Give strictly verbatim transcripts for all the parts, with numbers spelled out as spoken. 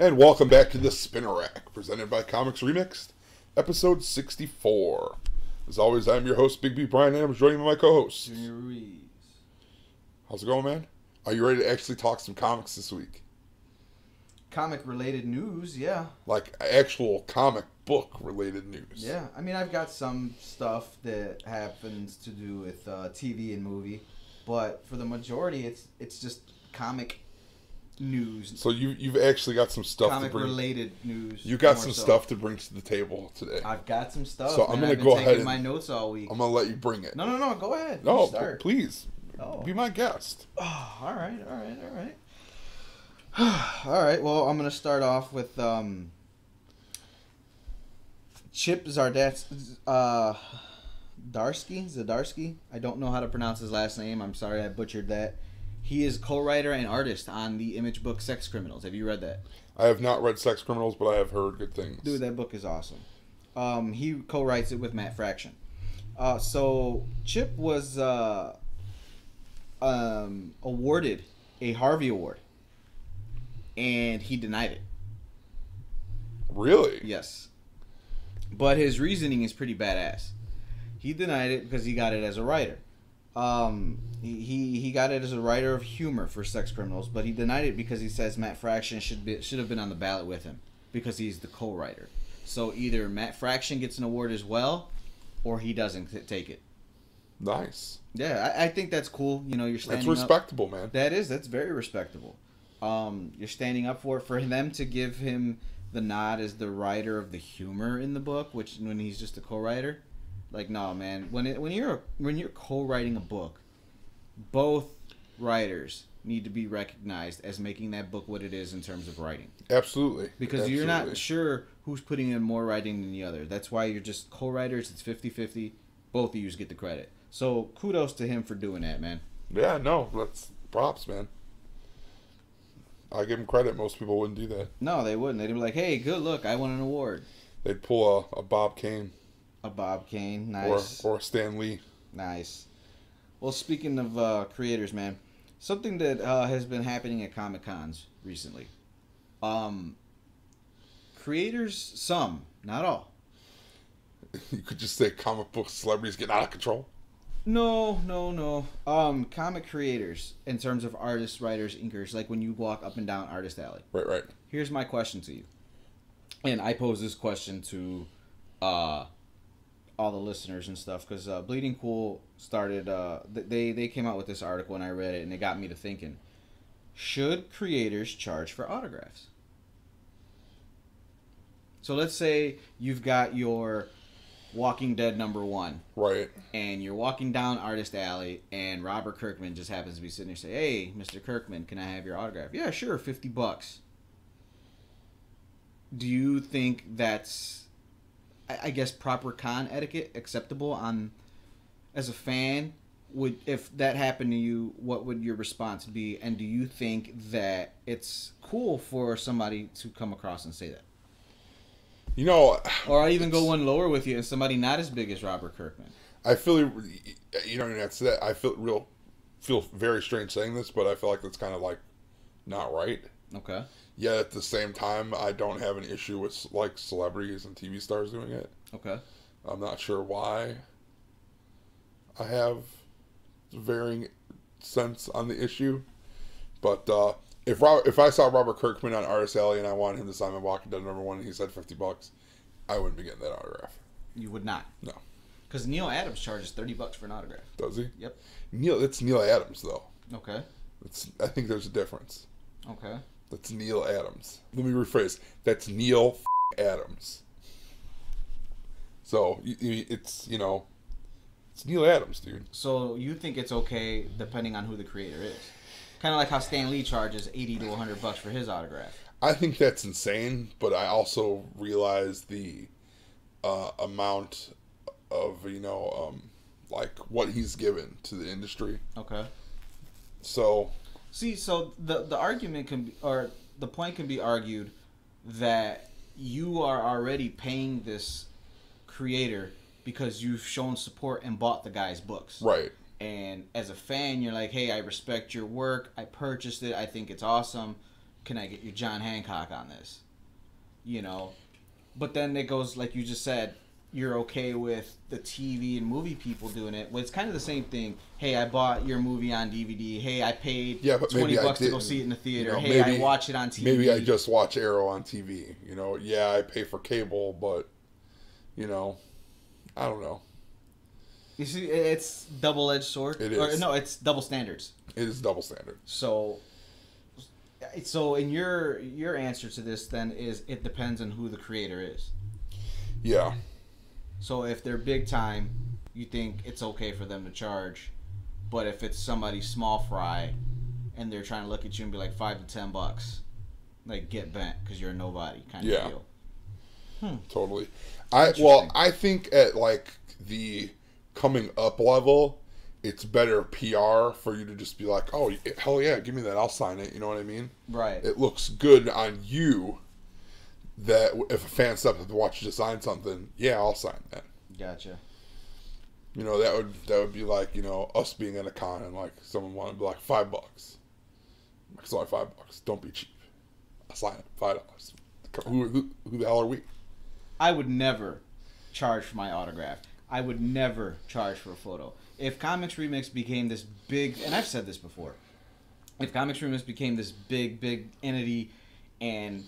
And welcome back to the Spinner Rack, presented by Comics Remix, episode sixty-four. As always, I'm your host, Big B Brian Adams, joining me my co-host, Junior Reeves. How's it going, man? Are you ready to actually talk some comics this week? Comic-related news, yeah. Like actual comic book-related news. Yeah, I mean, I've got some stuff that happens to do with uh, T V and movie, but for the majority, it's it's just comic news. So you you've actually got some stuff comic to bring, related news. You got some so. stuff to bring to the table today. I've got some stuff. So man, I'm gonna I've been go taking ahead. And, my notes all week. I'm gonna let you bring it. No, no, no. Go ahead. No, start. please. Oh. Be my guest. Oh, all right, all right, all right. All right. Well, I'm gonna start off with um, Chip Zdarsky. Uh, Zdarsky? Zdarsky. I don't know how to pronounce his last name. I'm sorry, I butchered that. He is co-writer and artist on the image book Sex Criminals. Have you read that? I have not read Sex Criminals, but I have heard good things. Dude, that book is awesome. Um, he co-writes it with Matt Fraction. Uh, so Chip was uh, um, awarded a Harvey Award, and he denied it. Really? Yes. But his reasoning is pretty badass. He denied it because he got it as a writer. Um, he, he he got it as a writer of humor for Sex Criminals, but he denied it because he says Matt Fraction should be should have been on the ballot with him because he's the co-writer. So either Matt Fraction gets an award as well, or he doesn't take it. Nice. Yeah, I, I think that's cool. You know, you're standing that's respectable, up. man. That is. That's very respectable. Um, you're standing up for it. For them to give him the nod as the writer of the humor in the book, which when he's just a co-writer. Like, no, man. When it, when you're when you're co-writing a book, both writers need to be recognized as making that book what it is in terms of writing. Absolutely. Because Absolutely. You're not sure who's putting in more writing than the other. That's why you're just co-writers. It's fifty fifty. Both of you get the credit. So kudos to him for doing that, man. Yeah, no. That's props, man. I give him credit. Most people wouldn't do that. No, they wouldn't. They'd be like, hey, good look. I won an award. They'd pull a, a Bob Kane. A Bob Kane, nice. Or, or Stan Lee. Nice. Well, speaking of uh, creators, man, something that uh, has been happening at Comic-Cons recently. Um, creators, some, not all. You could just say comic book celebrities getting out of control. No, no, no. Um, comic creators, in terms of artists, writers, inkers, like when you walk up and down Artist Alley. Right, right. Here's my question to you. And I pose this question to... Uh, all the listeners and stuff, because uh, Bleeding Cool started, uh, they, they came out with this article, and I read it, and it got me to thinking, should creators charge for autographs? So let's say you've got your Walking Dead number one. Right. And you're walking down Artist Alley, and Robert Kirkman just happens to be sitting there and say, hey, Mister Kirkman, can I have your autograph? Yeah, sure, fifty bucks. Do you think that's... I guess proper con etiquette acceptable on as a fan? Would if that happened to you, what would your response be? And do you think that it's cool for somebody to come across and say that? You know, or I even go one lower with you and somebody not as big as Robert Kirkman. I feel you know that's that. I feel real feel very strange saying this, but I feel like that's kind of like not right. Okay. Yet at the same time, I don't have an issue with like celebrities and T V stars doing it. Okay. I'm not sure why I have varying sense on the issue. But uh, if Robert, if I saw Robert Kirkman on Artist Alley and I wanted him to sign my Walking Dead number one and he said fifty bucks, I wouldn't be getting that autograph. You would not? No. Because Neil Adams charges thirty bucks for an autograph. Does he? Yep. Neil, it's Neil Adams, though. Okay. It's, I think there's a difference. Okay. That's Neil Adams. Let me rephrase. That's Neil f Adams. So it's, you know, it's Neil Adams, dude. So you think it's okay depending on who the creator is? Kind of like how Stan Lee charges eighty to a hundred bucks for his autograph. I think that's insane, but I also realize the uh, amount of, you know, um, like what he's given to the industry. Okay. So... See, so the the argument can be, or the point can be argued that you are already paying this creator because you've shown support and bought the guy's books. Right. And as a fan, you're like, hey, I respect your work. I purchased it. I think it's awesome. can I get your John Hancock on this? You know, but then it goes, like you just said, you're okay with the T V and movie people doing it. Well, it's kind of the same thing. Hey, I bought your movie on D V D. Hey, I paid yeah, twenty bucks to go see it in the theater. You know, hey, maybe, I watch it on T V. Maybe I just watch Arrow on T V. You know, yeah, I pay for cable, but, you know, I don't know. You see, it's double-edged sword. It is. Or, no, it's double standards. It is double standard. So, so in your your answer to this then is it depends on who the creator is. Yeah. So if they're big time, you think it's okay for them to charge, but if it's somebody small fry, and they're trying to look at you and be like five to ten bucks, like get bent because you're a nobody kind yeah. of deal. Hmm. Totally. I well, I think at like the coming up level, it's better P R for you to just be like, oh, hell yeah, give me that. I'll sign it. You know what I mean? Right. It looks good on you that if a fan stepped up to watch you sign something, yeah, I'll sign that. Gotcha. You know, that would that would be like, you know, us being at a con and like someone wanted to be like, five bucks. It's only five bucks. Don't be cheap. I'll sign it. Five dollars. Who, who, who the hell are we? I would never charge for my autograph. I would never charge for a photo. If Comics Remix became this big, and I've said this before, if Comics Remix became this big, big entity and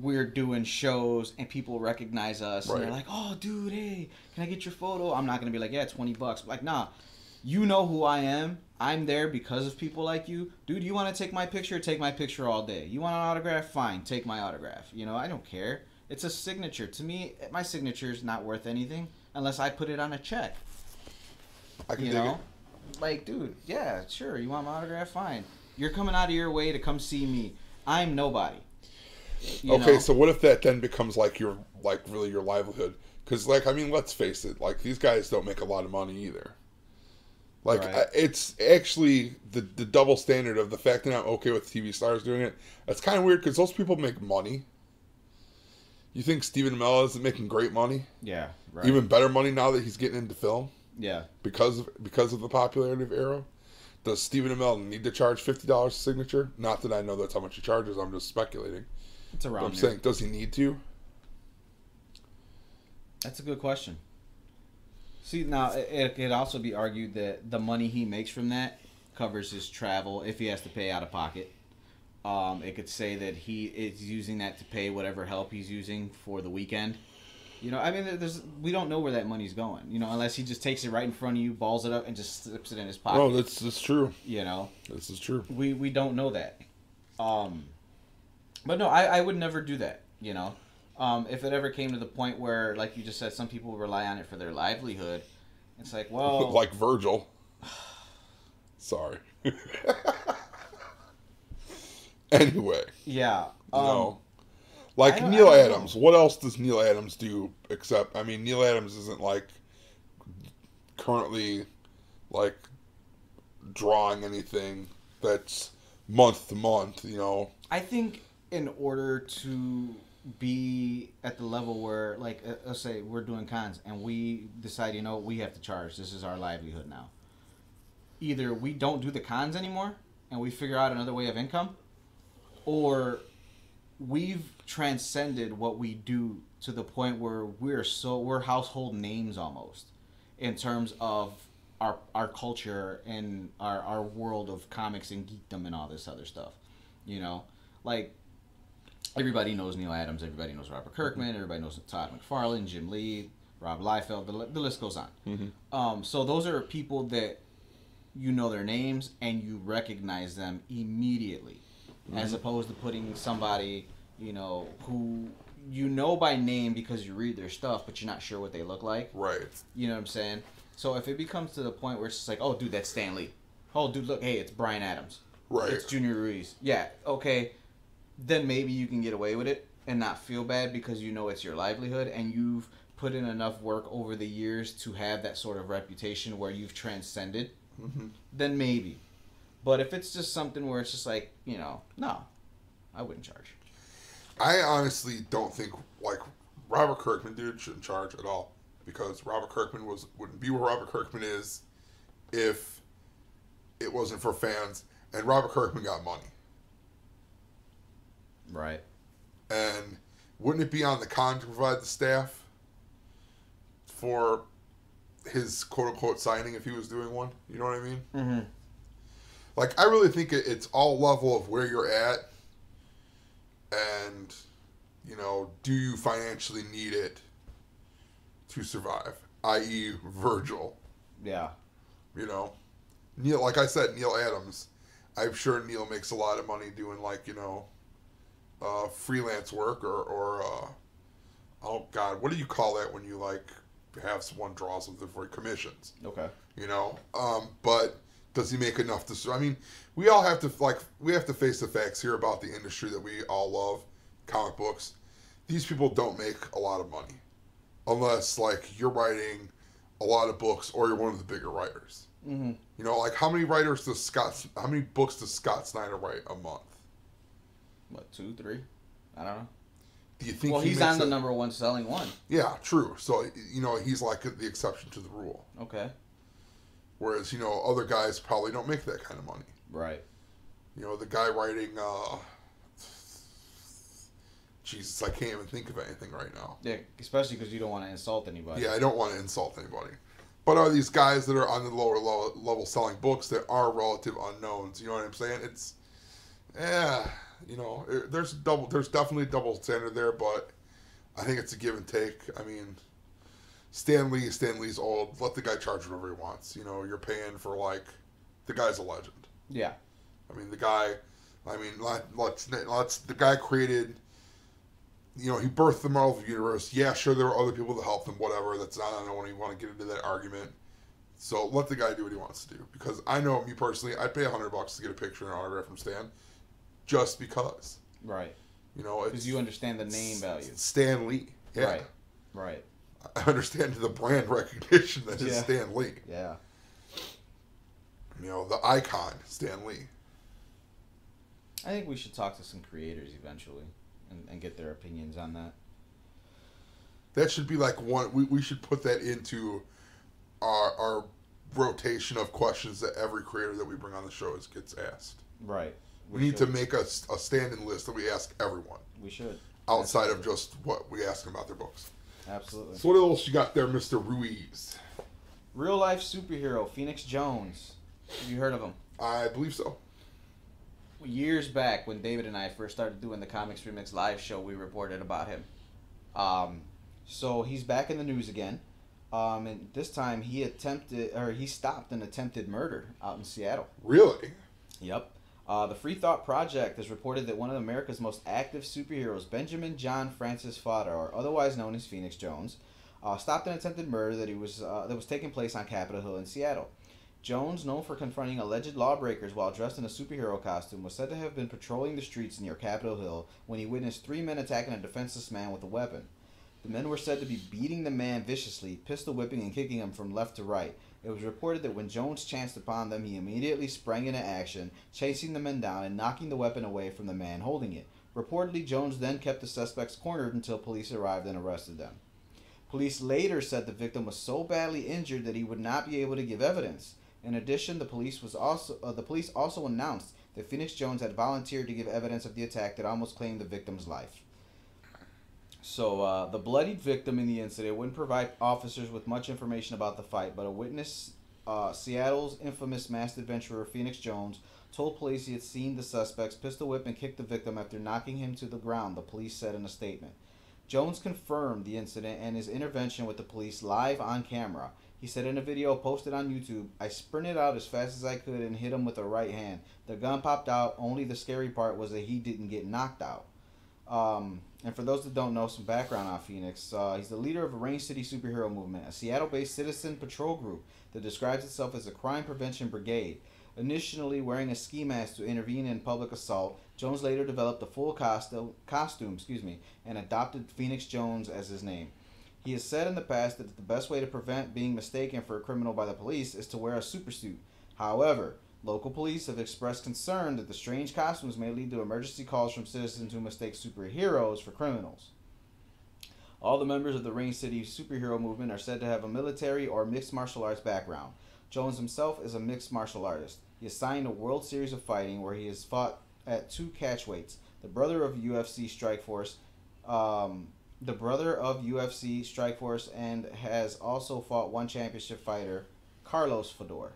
we're doing shows and people recognize us right. and they're like, oh, dude, hey, can I get your photo? I'm not going to be like, yeah, twenty bucks. Like, nah, you know who I am. I'm there because of people like you. Dude, you want to take my picture? Take my picture all day. You want an autograph? Fine, take my autograph. You know, I don't care. It's a signature. To me, my signature is not worth anything unless I put it on a check. I can you know? It. Like, dude, yeah, sure. You want my autograph? Fine. You're coming out of your way to come see me. I'm nobody. You okay, know? So what if that then becomes like your, like really your livelihood? Because, like, I mean, let's face it. Like, these guys don't make a lot of money either. Like, right. I, it's actually the the double standard of the fact that I'm okay with T V stars doing it. That's kind of weird because those people make money. You think Stephen Amell isn't making great money? Yeah, right. Even better money now that he's getting into film. Yeah, because of because of the popularity of Arrow. Does Stephen Amell need to charge fifty dollars a signature? Not that I know that's how much he charges. I'm just speculating. It's around. But I'm here. saying, does he need to? That's a good question. See, now it could also be argued that the money he makes from that covers his travel if he has to pay out of pocket. Um, it could say that he is using that to pay whatever help he's using for the weekend. You know, I mean, there's, we don't know where that money's going, you know, unless he just takes it right in front of you, balls it up, and just slips it in his pocket. Oh, that's, that's true. You know? This is true. We we don't know that. Um, but no, I, I would never do that, you know? Um, if it ever came to the point where, like you just said, some people rely on it for their livelihood, it's like, well... like Virgil. Sorry. Anyway. Yeah. Um, no. Like Neil Adams. Know. What else does Neil Adams do except... I mean, Neil Adams isn't, like, currently, like, drawing anything that's month to month, you know? I think in order to be at the level where, like, let's say we're doing cons and we decide, you know, we have to charge. This is our livelihood now. Either we don't do the cons anymore and we figure out another way of income, or... we've transcended what we do to the point where we're so we're household names almost in terms of our our culture and our, our world of comics and geekdom and all this other stuff. You know, like everybody knows Neil Adams, everybody knows Robert Kirkman, everybody knows Todd McFarlane, Jim Lee, Rob Liefeld, the, the list goes on. Mm-hmm. Um, so those are people that you know their names and you recognize them immediately. Mm-hmm. As opposed to putting somebody, you know, who you know by name because you read their stuff, but you're not sure what they look like. Right. You know what I'm saying? So if it becomes to the point where it's just like, oh, dude, that's Stan Lee. Oh, dude, look, hey, it's Bryan Adams. Right. It's Junior Ruiz. Yeah, okay. Then maybe you can get away with it and not feel bad because you know it's your livelihood and you've put in enough work over the years to have that sort of reputation where you've transcended. Mm-hmm. Then maybe. But if it's just something where it's just like, you know, no, I wouldn't charge. I honestly don't think, like, Robert Kirkman, dude, shouldn't charge at all. Because Robert Kirkman was wouldn't be where Robert Kirkman is if it wasn't for fans. And Robert Kirkman got money. Right. And wouldn't it be on the con to provide the staff for his quote-unquote signing if he was doing one? You know what I mean? Mm-hmm. Like, I really think it's all level of where you're at and, you know, do you financially need it to survive? that is. Virgil. Yeah. You know? Neil, like I said, Neil Adams. I'm sure Neil makes a lot of money doing, like, you know, uh, freelance work or, or uh, oh, God, what do you call that when you, like, have someone draw something for commissions? Okay. You know? Um, but... Does he make enough to... I mean, we all have to, like, we have to face the facts here about the industry that we all love, comic books. These people don't make a lot of money. Unless, like, you're writing a lot of books or you're one of the bigger writers. Mm-hmm. You know, like, how many writers does Scott... How many books does Scott Snyder write a month? What, two, three? I don't know. Do you think well, he he's on the a, number one selling one. Yeah, true. So, you know, he's, like, the exception to the rule. Okay. Whereas, you know, other guys probably don't make that kind of money. Right. You know, the guy writing, uh, Jesus, I can't even think of anything right now. Yeah, especially because you don't want to insult anybody. Yeah, I don't want to insult anybody. But are these guys that are on the lower lo- level selling books that are relative unknowns? You know what I'm saying? It's, yeah, you know, it, there's double, there's definitely a double standard there, but I think it's a give and take. I mean... Stan Lee, Stan Lee's old. Let the guy charge whatever he wants. You know, you're paying for, like, the guy's a legend. Yeah. I mean, the guy, I mean, let's, let's, the guy created, you know, he birthed the Marvel Universe. Yeah, sure, there were other people that helped him, whatever. That's not, I don't want to get into that argument. So let the guy do what he wants to do. Because I know, me personally, I'd pay a hundred bucks to get a picture and an autograph from Stan just because. Right. You know, because you understand the name value. Stan Lee. Yeah. Right. Right. I understand the brand recognition that is yeah. Stan Lee. Yeah. You know, the icon, Stan Lee. I think we should talk to some creators eventually and, and get their opinions on that. That should be like one... We, we should put that into our, our rotation of questions that every creator that we bring on the show is, gets asked. Right. We, we need should. to make a, a standing list that we ask everyone. We should. Outside Absolutely. of just what we ask them about their books. Absolutely. So what else you got there, Mister Ruiz? Real life superhero, Phoenix Jones. Have you heard of him? I believe so. Years back, when David and I first started doing the Comics Remix live show, we reported about him. Um, so he's back in the news again. Um, and this time he attempted, or he stopped an attempted murder out in Seattle. Really? Yep. Uh, the Free Thought Project has reported that one of America's most active superheroes, Benjamin John Francis Fodder, or otherwise known as Phoenix Jones, uh, stopped an attempted murder that he was uh, that was taking place on Capitol Hill in Seattle. Jones, known for confronting alleged lawbreakers while dressed in a superhero costume, was said to have been patrolling the streets near Capitol Hill when he witnessed three men attacking a defenseless man with a weapon. The men were said to be beating the man viciously, pistol whipping and kicking him from left to right. It was reported that when Jones chanced upon them, he immediately sprang into action, chasing the men down and knocking the weapon away from the man holding it. Reportedly, Jones then kept the suspects cornered until police arrived and arrested them. Police later said the victim was so badly injured that he would not be able to give evidence. In addition, the police was also uh, the police also announced that Phoenix Jones had volunteered to give evidence of the attack that almost claimed the victim's life. So, uh, the bloodied victim in the incident wouldn't provide officers with much information about the fight, but a witness, uh, Seattle's infamous masked adventurer Phoenix Jones, told police he had seen the suspects pistol whip and kick the victim after knocking him to the ground, the police said in a statement. Jones confirmed the incident and his intervention with the police live on camera. He said in a video posted on YouTube, "I sprinted out as fast as I could and hit him with a right hand. The gun popped out, only the scary part was that he didn't get knocked out." Um, and for those that don't know, some background on Phoenix. Uh, he's the leader of a Rain City superhero movement, a Seattle-based citizen patrol group that describes itself as a crime prevention brigade. Initially wearing a ski mask to intervene in public assault, Jones later developed a full costume, costume, excuse me, and adopted Phoenix Jones as his name. He has said in the past that the best way to prevent being mistaken for a criminal by the police is to wear a supersuit. However, local police have expressed concern that the strange costumes may lead to emergency calls from citizens who mistake superheroes for criminals. All the members of the Rain City superhero movement are said to have a military or mixed martial arts background. Jones himself is a mixed martial artist. He is signed a World Series of Fighting where he has fought at two catchweights. The brother of U F C Strikeforce, um, the brother of U F C Strikeforce, and has also fought one championship fighter, Carlos Fedor.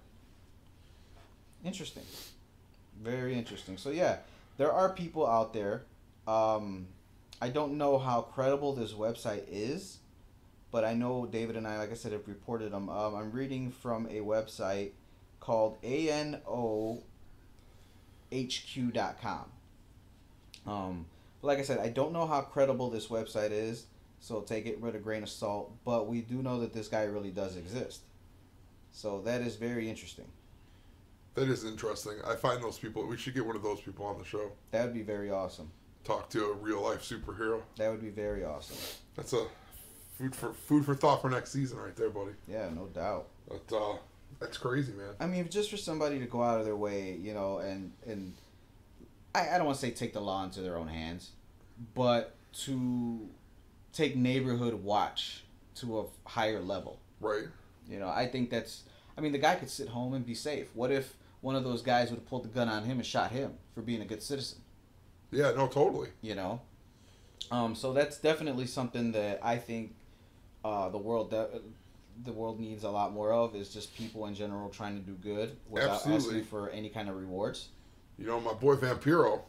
Interesting, very interesting. So yeah, there are people out there. Um, I don't know how credible this website is, but I know David and I, like I said, have reported them. Um, I'm reading from a website called A N O H Q dot com. Um, but like I said, I don't know how credible this website is, so take it with a grain of salt. But we do know that this guy really does exist. So that is very interesting. That is interesting. I find those people. We should get one of those people on the show. That would be very awesome. Talk to a real life superhero. That would be very awesome. That's a food for food for thought for next season, right there, buddy. Yeah, no doubt. But, uh, that's crazy, man. I mean, just for somebody to go out of their way, you know, and and. I don't want to say take the law into their own hands, but to take neighborhood watch to a higher level. Right. You know, I think that's... I mean, the guy could sit home and be safe. What if one of those guys would have pulled the gun on him and shot him for being a good citizen? Yeah, no, totally. You know? Um, so that's definitely something that I think uh, the world... De- the world needs a lot more of, is just people in general trying to do good without Absolutely. asking for any kind of rewards. You know, my boy Vampiro,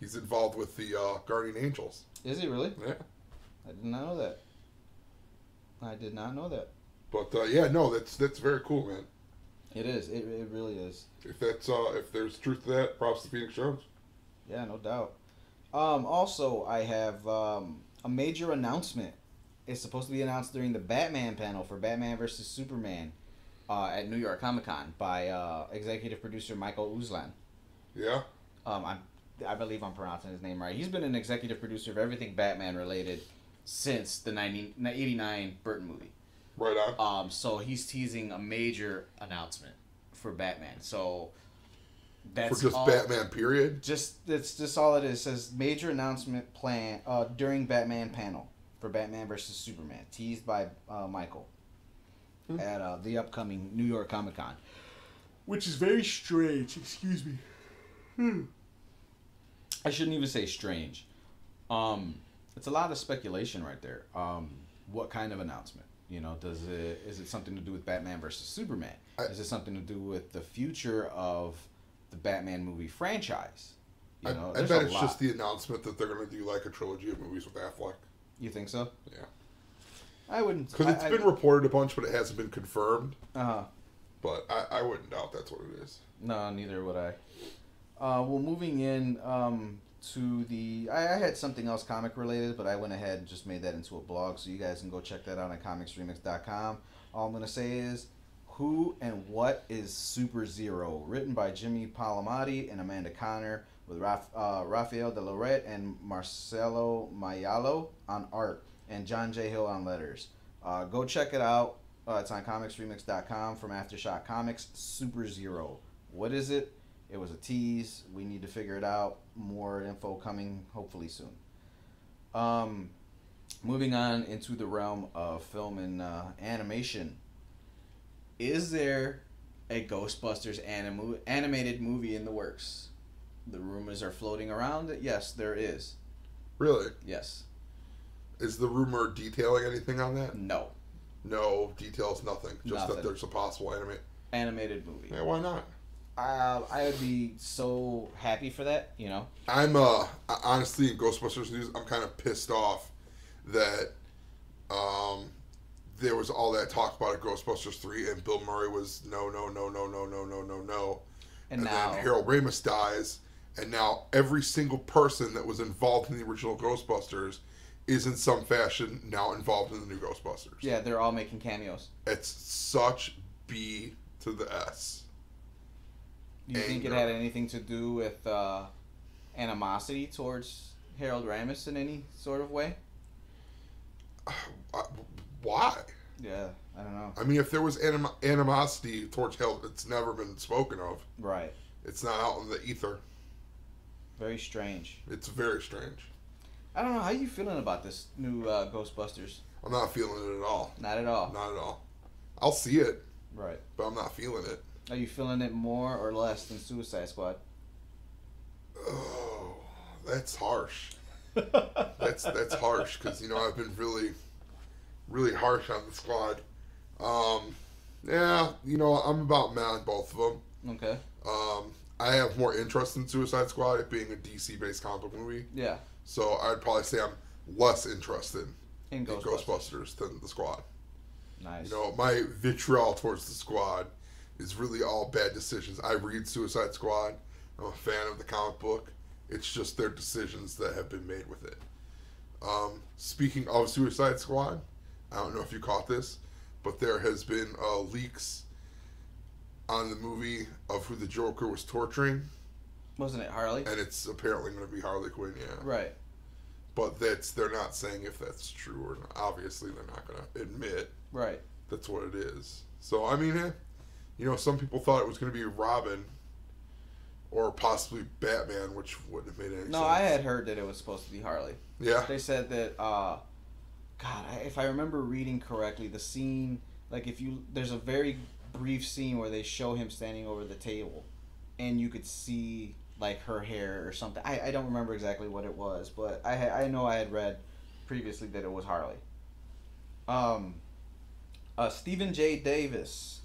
he's involved with the uh, Guardian Angels. Is he really? Yeah. I did not know that. I did not know that. But, uh, yeah, no, that's that's very cool, man. It is. It, it really is. If that's uh, if there's truth to that, props to Phoenix Jones. Yeah, no doubt. Um, also, I have um, a major announcement. It's supposed to be announced during the Batman panel for Batman versus Superman uh, at New York Comic Con by uh, executive producer Michael Uslan. Yeah. Um, I'm, I believe I'm pronouncing his name right. He's been an executive producer of everything Batman related since the nineteen eighty-nine Burton movie. Right on. Um, so he's teasing a major announcement for Batman. So that's for just all, Batman period. Just that's just all it is. It says major announcement plan uh, during Batman panel for Batman versus Superman, teased by uh, Michael hmm. at uh, the upcoming New York Comic Con, which is very strange. Excuse me. Hmm. I shouldn't even say strange. Um, it's a lot of speculation right there. Um, what kind of announcement? You know, does it is it something to do with Batman versus Superman? I, is it something to do with the future of the Batman movie franchise? You know, I, I bet it's lot. just the announcement that they're going to do like a trilogy of movies with Affleck. You think so? Yeah. I wouldn't. Because it's I, been I, reported a bunch, but it hasn't been confirmed. Uh huh. But I, I wouldn't doubt that's what it is. No, neither would I. Uh, well, moving in um, to the... I, I had something else comic-related, but I went ahead and just made that into a blog, so you guys can go check that out at comics remix dot com. All I'm going to say is, who and what is Super Zero? Written by Jimmy Palmiotti and Amanda Connor, with Raf, uh, Rafael De Lorette and Marcelo Maiello on art, and John J. Hill on letters. Uh, go check it out. Uh, it's on comics remix dot com from Aftershock Comics. Super Zero. What is it? It was a tease. We need to figure it out. More info coming hopefully soon. Um, moving on into the realm of film and uh, animation. Is there a Ghostbusters anim- animated movie in the works? The rumors are floating around that yes, there is. Really? Yes. Is the rumor detailing anything on that? No. No, details nothing. Just nothing. That there's a possible anima- animated movie. Yeah, why not? Uh, I would be so happy for that, you know. I'm uh honestly in Ghostbusters news, I'm kind of pissed off that um there was all that talk about a Ghostbusters three, and Bill Murray was no no no no no no no no no, and, and now then Harold Ramis dies, and now every single person that was involved in the original Ghostbusters is in some fashion now involved in the new Ghostbusters. Yeah, they're all making cameos. It's such B to the S. Do you Anger. think it had anything to do with uh, animosity towards Harold Ramis in any sort of way? Uh, why? Yeah, I don't know. I mean, if there was anim- animosity towards Harold, it's never been spoken of. Right. It's not out in the ether. Very strange. It's very strange. I don't know. How are you feeling about this new uh, Ghostbusters? I'm not feeling it at all. Not at all? Not at all. I'll see it. Right. But I'm not feeling it. Are you feeling it more or less than Suicide Squad? Uh, that's harsh. that's that's harsh because you know I've been really, really harsh on the squad. Um, yeah, you know I'm about mad on both of them. Okay. Um, I have more interest in Suicide Squad, it being a D C-based comic movie. Yeah. So I'd probably say I'm less interested in, in Ghostbusters. Ghostbusters than the squad. Nice. You know, my vitriol towards the squad is really all bad decisions. I read Suicide Squad. I'm a fan of the comic book. It's just their decisions that have been made with it. Um, speaking of Suicide Squad, I don't know if you caught this, but there has been uh, leaks on the movie of who the Joker was torturing. Wasn't it Harley? And it's apparently going to be Harley Quinn, yeah. Right. But that's they're not saying if that's true or not. Obviously, they're not going to admit. Right. That's what it is. So, I mean, eh, you know, some people thought it was going to be Robin or possibly Batman, which wouldn't have made any no, sense. No, I had heard that it was supposed to be Harley. Yeah. They said that, uh, God, if I remember reading correctly, the scene, like if you, there's a very brief scene where they show him standing over the table and you could see like her hair or something. I, I don't remember exactly what it was, but I had, I know I had read previously that it was Harley. Um, uh, Stephen J. Davis,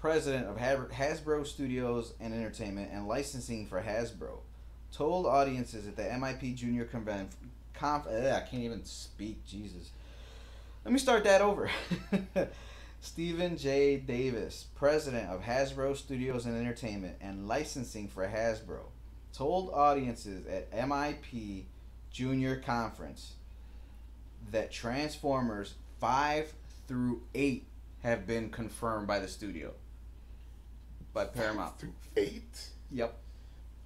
president of Hasbro Studios and Entertainment and licensing for Hasbro, told audiences at the M I P Junior Convention, Conf- I can't even speak, Jesus. Let me start that over. Stephen J. Davis, president of Hasbro Studios and Entertainment and licensing for Hasbro, told audiences at M I P Junior Conference that Transformers five through eight have been confirmed by the studio. By Paramount. five through eight? Yep.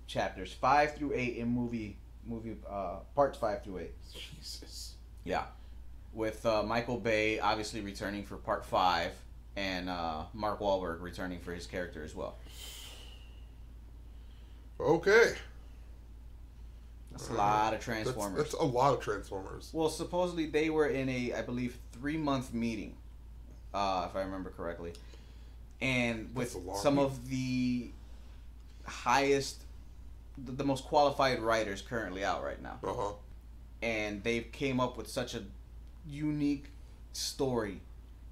Chapters five through eight in movie, movie uh, parts five through eight. Jesus. Yeah. With uh, Michael Bay obviously returning for part five and uh, Mark Wahlberg returning for his character as well. Okay. That's a lot of Transformers. That's, that's a lot of Transformers. Well, supposedly they were in a, I believe, three-month meeting, uh, if I remember correctly. And with some meeting. Of the highest, the, the most qualified writers currently out right now. Uh-huh. And they came up with such a unique story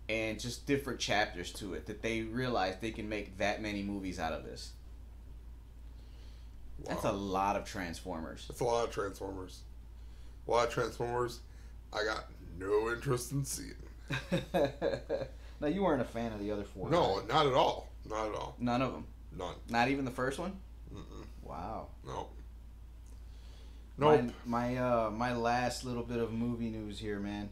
and just different chapters to it that they realized they can make that many movies out of this. Wow. That's a lot of Transformers. That's a lot of Transformers. A lot of Transformers. I got no interest in seeing. Now, you weren't a fan of the other four. No, right? Not at all. Not at all. None of them? None. Not even the first one? Mm-mm. Wow. No. Nope. Nope. My, my, uh, my last little bit of movie news here, man.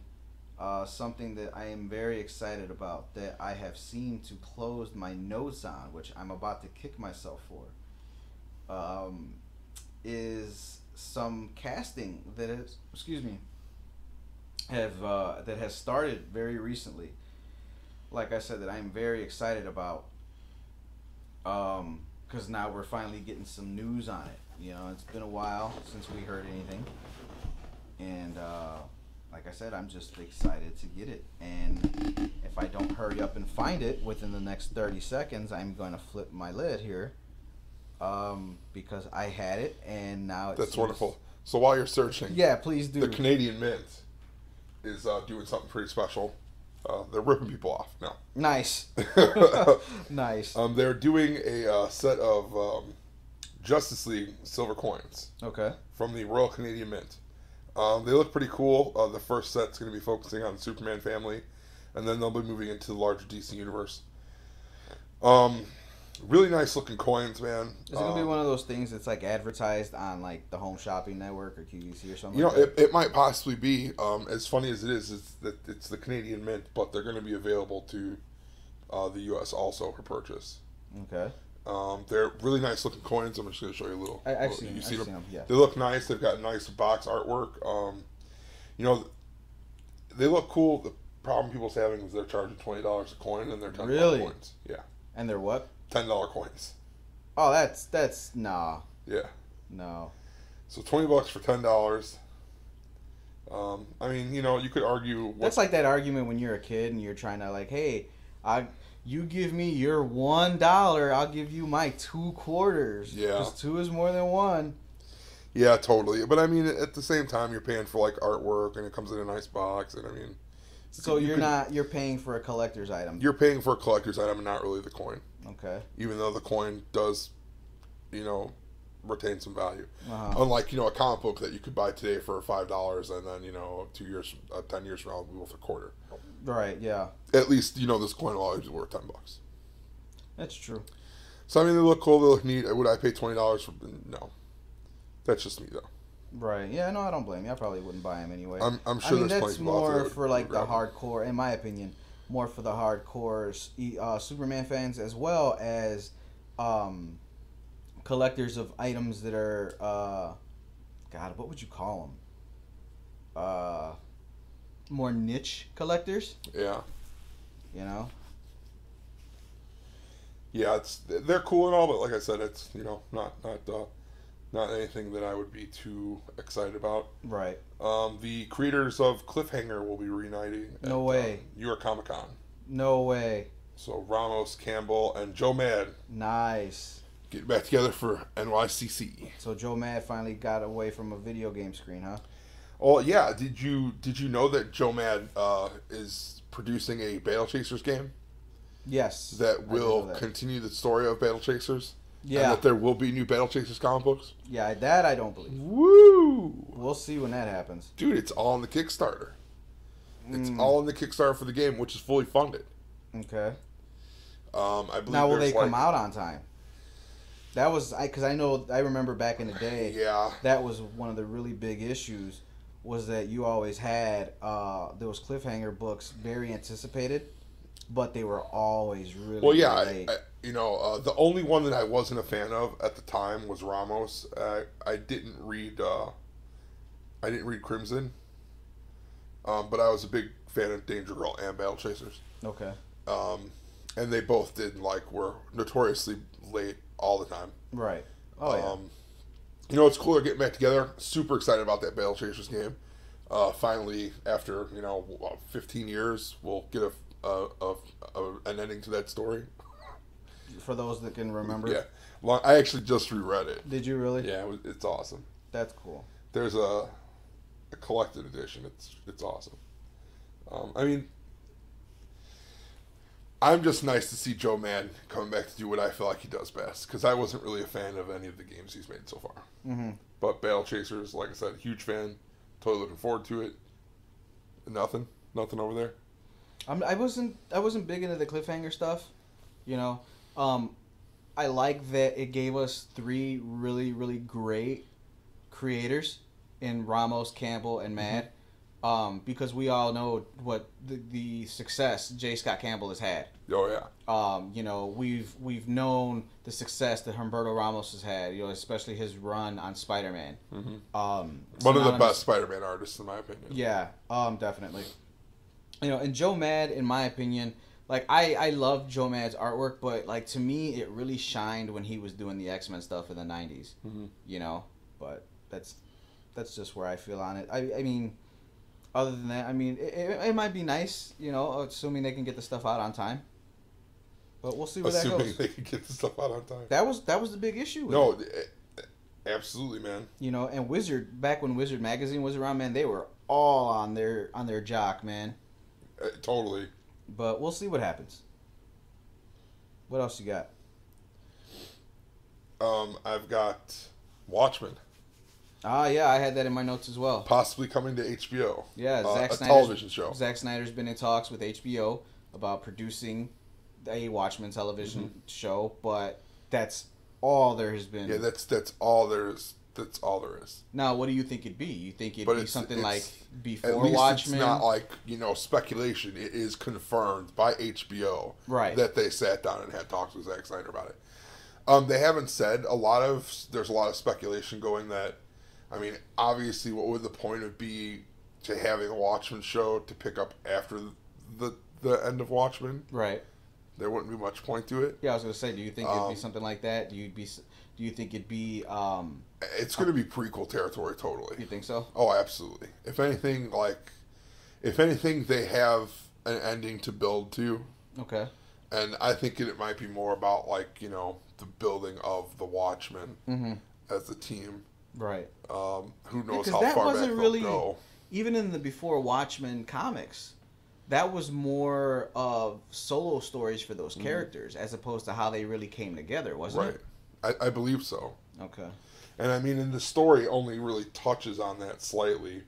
Uh, something that I am very excited about that I have seemed to close my nose on, which I'm about to kick myself for. Um, is some casting that is, excuse me, have uh, that has started very recently. Like I said, that I'm very excited about. Um, because now we're finally getting some news on it. You know, it's been a while since we heard anything, and uh, like I said, I'm just excited to get it. And if I don't hurry up and find it within the next thirty seconds, I'm going to flip my lid here. Um, because I had it, and now it's... That's seems... wonderful. So while you're searching... Yeah, please do. The Canadian Mint is uh, doing something pretty special. Uh, they're ripping people off now. Nice. Nice. Um, they're doing a uh, set of um, Justice League silver coins. Okay. From the Royal Canadian Mint. Um, they look pretty cool. Uh, the first set's going to be focusing on the Superman family, and then they'll be moving into the larger D C universe. Um... Really nice looking coins, man. Is it gonna um, be one of those things that's like advertised on like the Home Shopping Network or Q V C or something? You know, like it, it might possibly be. Um, as funny as it is, it's that it's the Canadian Mint, but they're gonna be available to uh, the U S also for purchase. Okay. Um, they're really nice looking coins. I'm just gonna show you a little. I, I've little, seen. You I've see seen them. them yeah. They look nice. They've got nice box artwork. Um, you know, they look cool. The problem people's having is they're charging twenty dollars a coin and they're ten dollars really? coins. Yeah. And they're what? ten dollar coins. Oh, that's, that's, nah. Yeah. No. So twenty bucks for ten dollars. Um, I mean, you know, you could argue. What... That's like that argument when you're a kid and you're trying to like, hey, I, you give me your one dollar, I'll give you my two quarters. Yeah. Because two is more than one. Yeah, totally. But I mean, at the same time, you're paying for like artwork, and it comes in a nice box, and I mean. So you're you could, not you're paying for a collector's item. You're paying for a collector's item, and not really the coin. Okay. Even though the coin does, you know, retain some value. Uh-huh. Unlike, you know, a comic book that you could buy today for five dollars, and then you know, two years, uh, ten years from now, it'll be worth a quarter. Right. Yeah. At least you know this coin will always be worth ten bucks. That's true. So I mean, they look cool. They look neat. Would I pay twenty dollars for? No. That's just me, though. Right. Yeah, no, I don't blame you. I probably wouldn't buy them anyway. I'm, I'm sure I mean, there's plenty of people out there. That's more for, like, the hardcore, in my opinion, more for the hardcore uh, Superman fans, as well as um, collectors of items that are, uh, God, what would you call them? Uh, more niche collectors? Yeah. You know? Yeah, it's they're cool and all, but like I said, it's, you know, not... not uh, Not anything that I would be too excited about. Right. Um, the creators of Cliffhanger will be reuniting. No at, way. Um, New York Comic Con. No way. So Ramos, Campbell, and Joe Mad. Nice. Getting back together for N Y C C. So Joe Mad finally got away from a video game screen, huh? Oh yeah. Did you Did you know that Joe Mad uh, is producing a Battle Chasers game? Yes. That will that. continue the story of Battle Chasers. Yeah. And that there will be new Battle Chasers comic books? Yeah, that I don't believe. Woo! We'll see when that happens. Dude, it's all in the Kickstarter. Mm. It's all in the Kickstarter for the game, which is fully funded. Okay. Um, I believe now, will they like... come out on time? That was... Because I, I know... I remember back in the day... yeah. That was one of the really big issues, was that you always had uh, those Cliffhanger books very anticipated, but they were always really Well, yeah, really I, I, you know, uh, the only one that I wasn't a fan of at the time was Ramos. Uh, I didn't read, uh, I didn't read Crimson, um, but I was a big fan of Danger Girl and Battle Chasers. Okay. Um, and they both did, like, were notoriously late all the time. Right. Oh, um, yeah. You know, it's cool they're getting back together. Super excited about that Battle Chasers game. Uh, finally, after, you know, fifteen years, we'll get a Uh, of, of an ending to that story. For those that can remember. Yeah. Well, I actually just reread it. Did you really? Yeah, it was, it's awesome. That's cool. There's a, a collected edition. It's it's awesome. Um, I mean, I'm just nice to see Joe Mad coming back to do what I feel like he does best, because I wasn't really a fan of any of the games he's made so far. Mm-hmm. But Battle Chasers, like I said, huge fan. Totally looking forward to it. Nothing. Nothing over there. I'm, I wasn't I wasn't big into the Cliffhanger stuff, you know. Um, I like that it gave us three really, really great creators in Ramos, Campbell, and Mad, mm-hmm. um, because we all know what the, the success J. Scott Campbell has had. Oh yeah. Um, you know, we've we've known the success that Humberto Ramos has had, you know, especially his run on Spider-Man. Mm-hmm. Um, One of the best Spider-Man artists, in my opinion. Yeah, um, definitely. You know, and Joe Mad, in my opinion, like, I, I love Joe Mad's artwork, but, like, to me, it really shined when he was doing the X Men stuff in the nineties, mm-hmm. you know? But that's that's just where I feel on it. I, I mean, other than that, I mean, it, it, it might be nice, you know, assuming they can get the stuff out on time. But we'll see where assuming that goes. Assuming they can get the stuff out on time. That was, that was the big issue with No, it. absolutely, man. You know, and Wizard, back when Wizard Magazine was around, man, they were all on their on their jock, man. Uh, totally. But we'll see what happens. What else you got? Um, I've got Watchmen. Ah, yeah, I had that in my notes as well. Possibly coming to H B O. Yeah, uh, Zack Snyder's, a television show. Zack Snyder's been in talks with H B O about producing a Watchmen television mm-hmm. show, but that's all there has been. Yeah, that's that's all there is. That's all there is. Now, what do you think it'd be? You think it'd but be it's, something it's, like before at least Watchmen? It's not like, you know, speculation. It is confirmed by H B O right. that they sat down and had talks with Zack Snyder about it. Um, they haven't said a lot of. There's a lot of speculation going that, I mean, obviously, what would the point of be to having a Watchmen show to pick up after the the, the end of Watchmen? Right. There wouldn't be much point to it. Yeah, I was gonna say. Do you think um, it'd be something like that? Do you be? Do you think it'd be? Um, it's gonna uh, be prequel territory, totally. You think so? Oh, absolutely. If anything, like, if anything, they have an ending to build to. Okay. And I think it, it might be more about, like, you know, the building of the Watchmen mm-hmm. as a team, Right. Um, who knows yeah, how that far wasn't back really, go. Even in the before Watchmen comics, that was more of solo stories for those characters mm. as opposed to how they really came together, wasn't right. it? Right. I, I believe so. Okay. And I mean, and the story only really touches on that slightly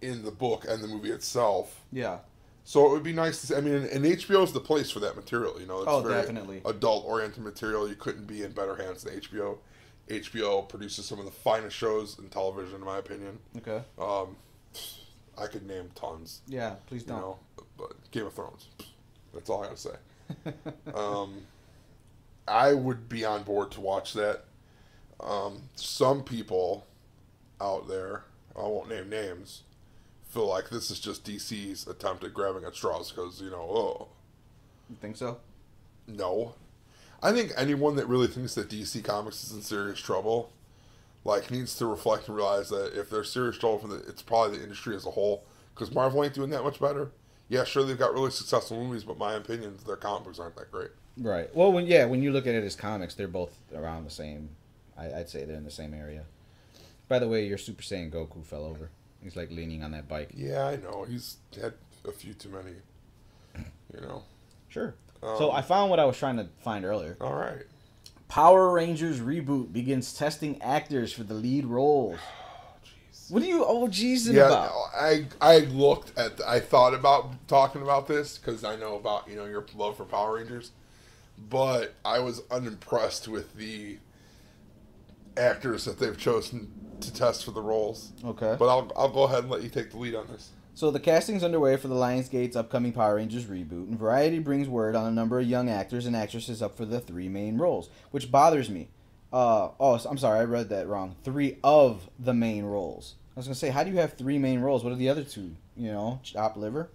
in the book and the movie itself. Yeah. So it would be nice to see. I mean, and H B O is the place for that material. You know, it's oh, very definitely adult-oriented material. You couldn't be in better hands than H B O. H B O produces some of the finest shows in television, in my opinion. Okay. Um, I could name tons. Yeah, please don't. You know, but Game of Thrones. That's all I gotta say. um, I would be on board to watch that. Um, some people out there, I won't name names, feel like this is just D C's attempt at grabbing at straws because, you know, oh. You think so? No. I think anyone that really thinks that D C Comics is in serious trouble, like, needs to reflect and realize that if they're serious trouble, from the, it's probably the industry as a whole, because Marvel ain't doing that much better. Yeah, sure, they've got really successful movies, but my opinion is their comic books aren't that great. Right. Well, when yeah, when you look at it as comics, they're both around the same. I, I'd say they're in the same area. By the way, your Super Saiyan Goku fell over. He's, like, leaning on that bike. Yeah, I know. He's had a few too many, you know. Sure. Um, so I found what I was trying to find earlier. All right. Power Rangers reboot begins testing actors for the lead roles. Oh, what are you oh jeezing yeah, about? No, I I looked at the, I thought about talking about this because I know about you know your love for Power Rangers, but I was unimpressed with the actors that they've chosen to test for the roles. Okay. But I'll I'll go ahead and let you take the lead on this. So the casting's underway for the Lionsgate's upcoming Power Rangers reboot, and Variety brings word on a number of young actors and actresses up for the three main roles, which bothers me. Uh, oh, I'm sorry, I read that wrong. Three of the main roles. I was going to say, how do you have three main roles? What are the other two? You know, chop liver?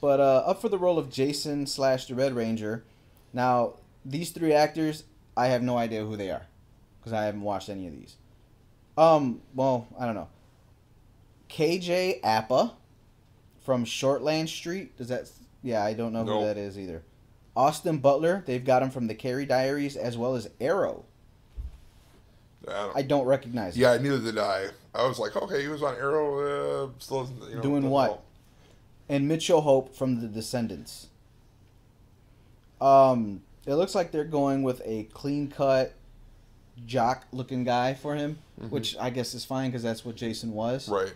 But uh, up for the role of Jason slash the Red Ranger. Now, these three actors, I have no idea who they are, because I haven't watched any of these. Um, well, I don't know. K J Appa. From Shortland Street, does that? Yeah, I don't know nope. who that is either. Austin Butler, they've got him from The Carey Diaries as well as Arrow. I don't, I don't recognize yeah, him. Yeah, neither did I. I was like, okay, he was on Arrow. Uh, still, you know, doing what? Help. And Mitchell Hope from The Descendants. Um, it looks like they're going with a clean-cut jock-looking guy for him, mm-hmm. which I guess is fine because that's what Jason was. Right.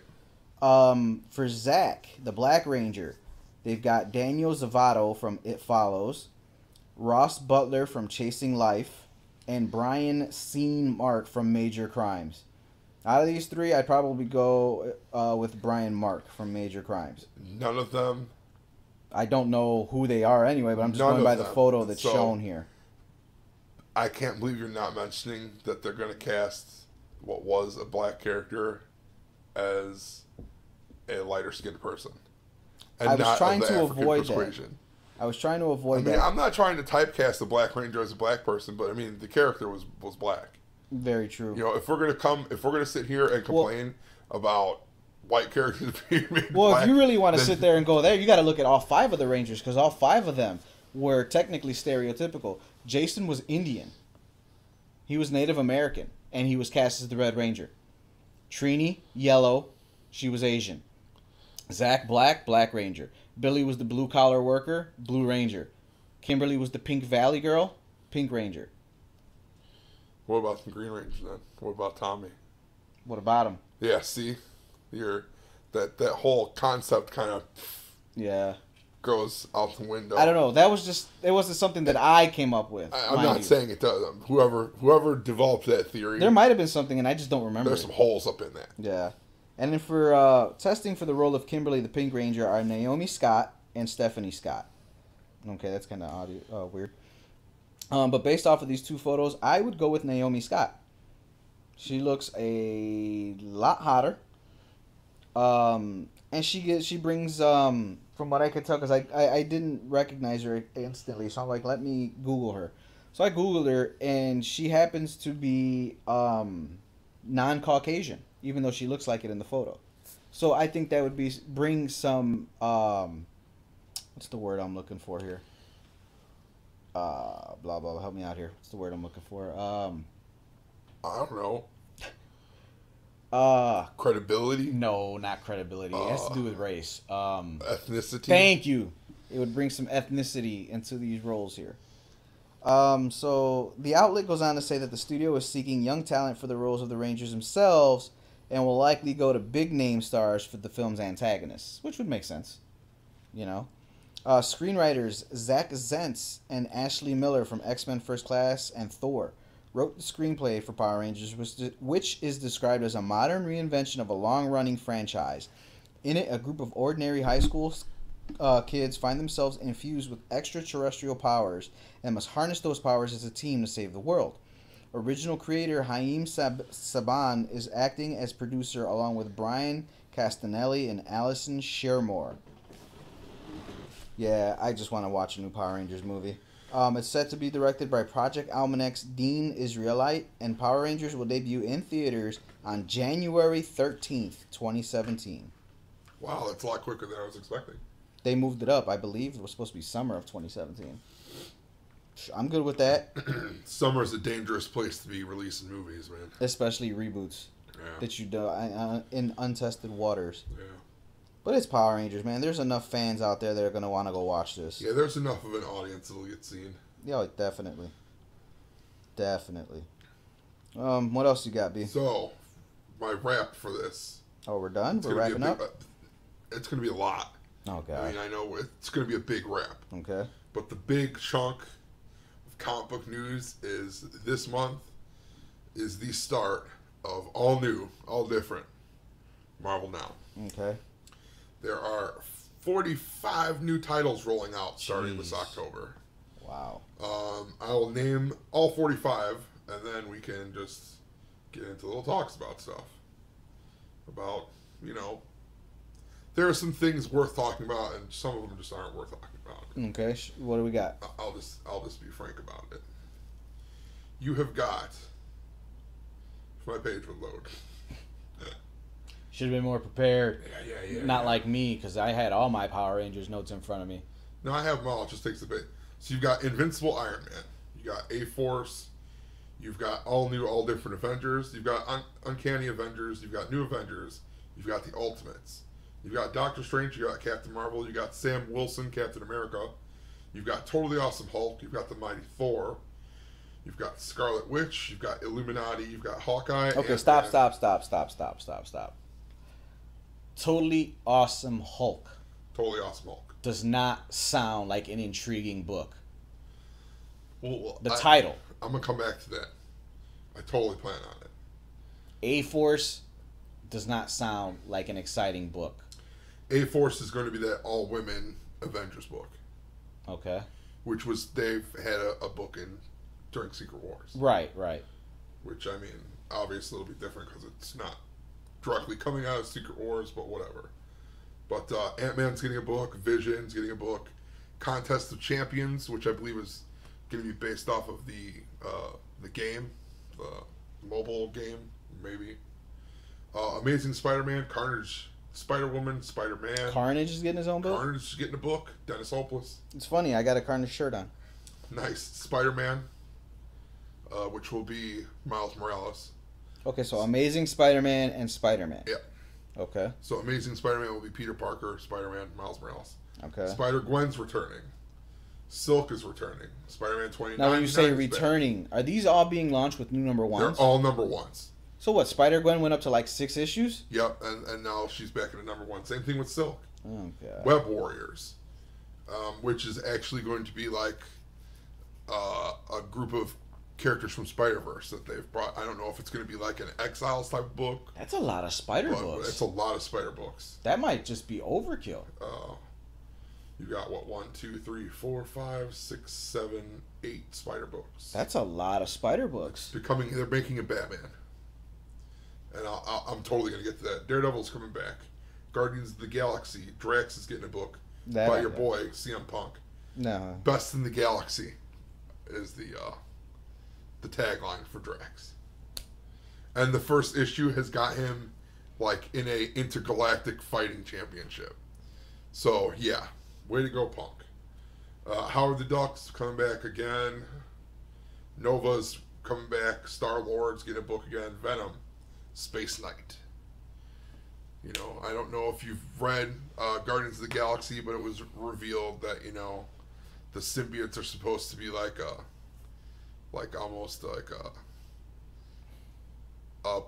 Um, for Zach, the Black Ranger, they've got Daniel Zavato from It Follows, Ross Butler from Chasing Life, and Brian Scene Mark from Major Crimes. Out of these three, I'd probably go uh, with Brian Mark from Major Crimes. None of them. I don't know who they are anyway, but I'm just going by the photo that's so, shown here. I can't believe you're not mentioning that they're going to cast what was a black character as a lighter-skinned person. And I was not trying to avoid that. I was trying to avoid I mean, that. I'm not trying to typecast the Black Ranger as a black person, but I mean, the character was was black. Very true. You know, if we're gonna come, if we're gonna sit here and complain well, about white characters being made well, black, if you really want to sit there and go there, you got to look at all five of the Rangers because all five of them were technically stereotypical. Jason was Indian. He was Native American, and he was cast as the Red Ranger. Trini, yellow. She was Asian. Zach Black, Black Ranger. Billy was the blue-collar worker, Blue Ranger. Kimberly was the Pink Valley girl, Pink Ranger. What about the Green Ranger, then? What about Tommy? What about him? Yeah, see? You're, that, that whole concept kind of yeah goes out the window. I don't know. That was just... It wasn't something that I came up with. I, I'm not you. saying it does. Whoever, whoever developed that theory... There might have been something, and I just don't remember. There's it. some holes up in that. Yeah. And then for uh, testing for the role of Kimberly the Pink Ranger are Naomi Scott and Stephanie Scott. Okay, that's kind of uh, weird. Um, but based off of these two photos, I would go with Naomi Scott. She looks a lot hotter. Um, and she gets, she brings, um, from what I could tell, because I, I, I didn't recognize her instantly, so I'm like, let me Google her. So I Googled her, and she happens to be um, non-Caucasian. Even though she looks like it in the photo. So I think that would be bring some, um, what's the word I'm looking for here? Uh, blah, blah, blah, help me out here. What's the word I'm looking for? Um, I don't know. Uh, credibility? No, not credibility. Uh, it has to do with race. Um, ethnicity? Thank you. It would bring some ethnicity into these roles here. Um, so the outlet goes on to say that the studio is seeking young talent for the roles of the Rangers themselves and will likely go to big name stars for the film's antagonists, which would make sense, you know. Uh, screenwriters Zach Zentz and Ashley Miller from X Men First Class and Thor wrote the screenplay for Power Rangers, which, which is described as a modern reinvention of a long-running franchise. In it, a group of ordinary high school uh, kids find themselves infused with extraterrestrial powers and must harness those powers as a team to save the world. Original creator Haim Sab- Saban is acting as producer along with Brian Castanelli and Allison Shermore. Yeah, I just want to watch a new Power Rangers movie. Um, it's set to be directed by Project Almanac's Dean Israelite, and Power Rangers will debut in theaters on January thirteenth, twenty seventeen. Wow, that's a lot quicker than I was expecting. They moved it up, I believe. It was supposed to be summer of twenty seventeen. I'm good with that. Summer is a dangerous place to be releasing movies, man. Especially reboots. Yeah. That you do uh, in untested waters. Yeah. But it's Power Rangers, man. There's enough fans out there that are going to want to go watch this. Yeah, there's enough of an audience that'll get seen. Yeah, definitely. Definitely. Um, what else you got, B? So, my wrap for this. Oh, we're done? We're wrapping up? Uh, it's going to be a lot. Oh, God. I mean, I know it's going to be a big wrap. Okay. But the big chunk of comic book news is this month is the start of all new, all different Marvel Now. Okay. There are forty-five new titles rolling out starting Jeez. this October. Wow. Um, I will name all forty-five, and then we can just get into little talks about stuff. About, you know, there are some things worth talking about, and some of them just aren't worth talking about. Okay, what do we got? I'll just, I'll just be frank about it. You have got... If my page would load... Should have been more prepared. Yeah, yeah, yeah. Not yeah. like me, because I had all my Power Rangers notes in front of me. No, I have them all. It just takes a bit. So you've got Invincible Iron Man. You got A-Force. You've got all new, all different Avengers. You've got Un- Uncanny Avengers. You've got New Avengers. You've got the Ultimates. You've got Doctor Strange. You've got Captain Marvel. You've got Sam Wilson, Captain America. You've got Totally Awesome Hulk. You've got the Mighty Thor. You've got Scarlet Witch. You've got Illuminati. You've got Hawkeye. Okay, stop, stop, stop, stop, stop, stop, stop. Totally Awesome Hulk. Totally Awesome Hulk. Does not sound like an intriguing book. Well, well, the I, title. I'm going to come back to that. I totally plan on it. A-Force does not sound like an exciting book. A-Force is going to be that all-women Avengers book. Okay. Which was, they've had a, a book in during Secret Wars. Right, right. Which, I mean, obviously it'll be different because it's not directly coming out of Secret Wars, but whatever. But uh, Ant-Man's getting a book. Vision's getting a book. Contest of Champions, which I believe is going to be based off of the uh, the game, the mobile game, maybe. Uh, Amazing Spider-Man, Carnage, Spider-Woman, Spider-Man. Carnage is getting his own book? Carnage is getting a book. Dennis Hopeless. It's funny. I got a Carnage shirt on. Nice. Spider-Man, uh, which will be Miles Morales. Okay, so Amazing Spider-Man and Spider-Man. Yeah. Okay. So Amazing Spider-Man will be Peter Parker, Spider-Man, Miles Morales. Okay. Spider-Gwen's returning. Silk is returning. Spider-Man twenty-nine. Now when you say returning, back. Are these all being launched with new number ones? They're all number ones. So what, Spider-Gwen went up to like six issues? Yep, and, and now she's back into number one. Same thing with Silk. Oh, God. Web Warriors, um, which is actually going to be like uh, a group of characters from Spider-Verse that they've brought. I don't know if it's going to be like an Exiles type book. That's a lot of Spider books. That's a lot of Spider books. That might just be overkill. Uh, you got, what, one, two, three, four, five, six, seven, eight Spider books. That's a lot of Spider books. They're, coming, they're making a Batman. And I'll, I'll, I'm totally going to get to that. Daredevil's coming back. Guardians of the Galaxy. Drax is getting a book that by I your know. boy, C M Punk. No. Best in the Galaxy is the... Uh, the tagline for Drax, and the first issue has got him like in a intergalactic fighting championship. So yeah, way to go, Punk. uh, Howard the Duck's coming back again. Nova's coming back. Star-Lord's getting a book again. Venom Space Knight. You know, I don't know if you've read uh, Guardians of the Galaxy, but it was revealed that, you know, the symbiotes are supposed to be like a, like almost like a, a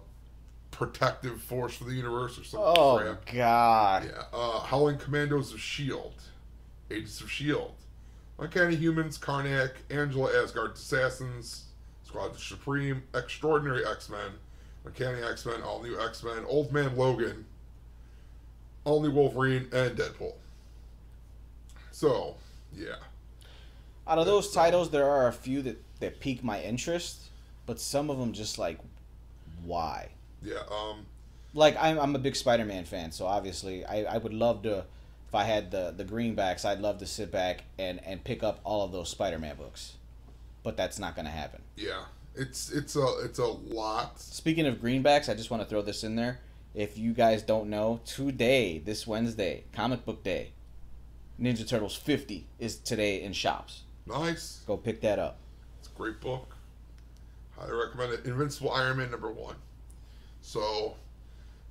protective force for the universe or something. Oh, crap. God. Yeah. Uh, Howling Commandos of S H I E L D. Agents of S H I E L D. Uncanny Humans, Karnak, Angela, Asgard's Assassins, Squad Supreme, Extraordinary X-Men, Uncanny X-Men, All New X-Men, Old Man Logan, All New Wolverine, and Deadpool. So, yeah. Out of those That's, titles, there are a few that, that pique my interest, but some of them just like, why? Yeah. Um, like, I'm, I'm a big Spider-Man fan, so obviously I, I would love to... If I had the, the greenbacks, I'd love to sit back and, and pick up all of those Spider-Man books. But that's not going to happen. Yeah. It's it's a it's a lot. Speaking of greenbacks, I just want to throw this in there. If you guys don't know, today, this Wednesday, Comic Book Day, Ninja Turtles fifty is today in shops. Nice. Go pick that up. It's a great book. Highly recommend it. Invincible Iron Man number one. So,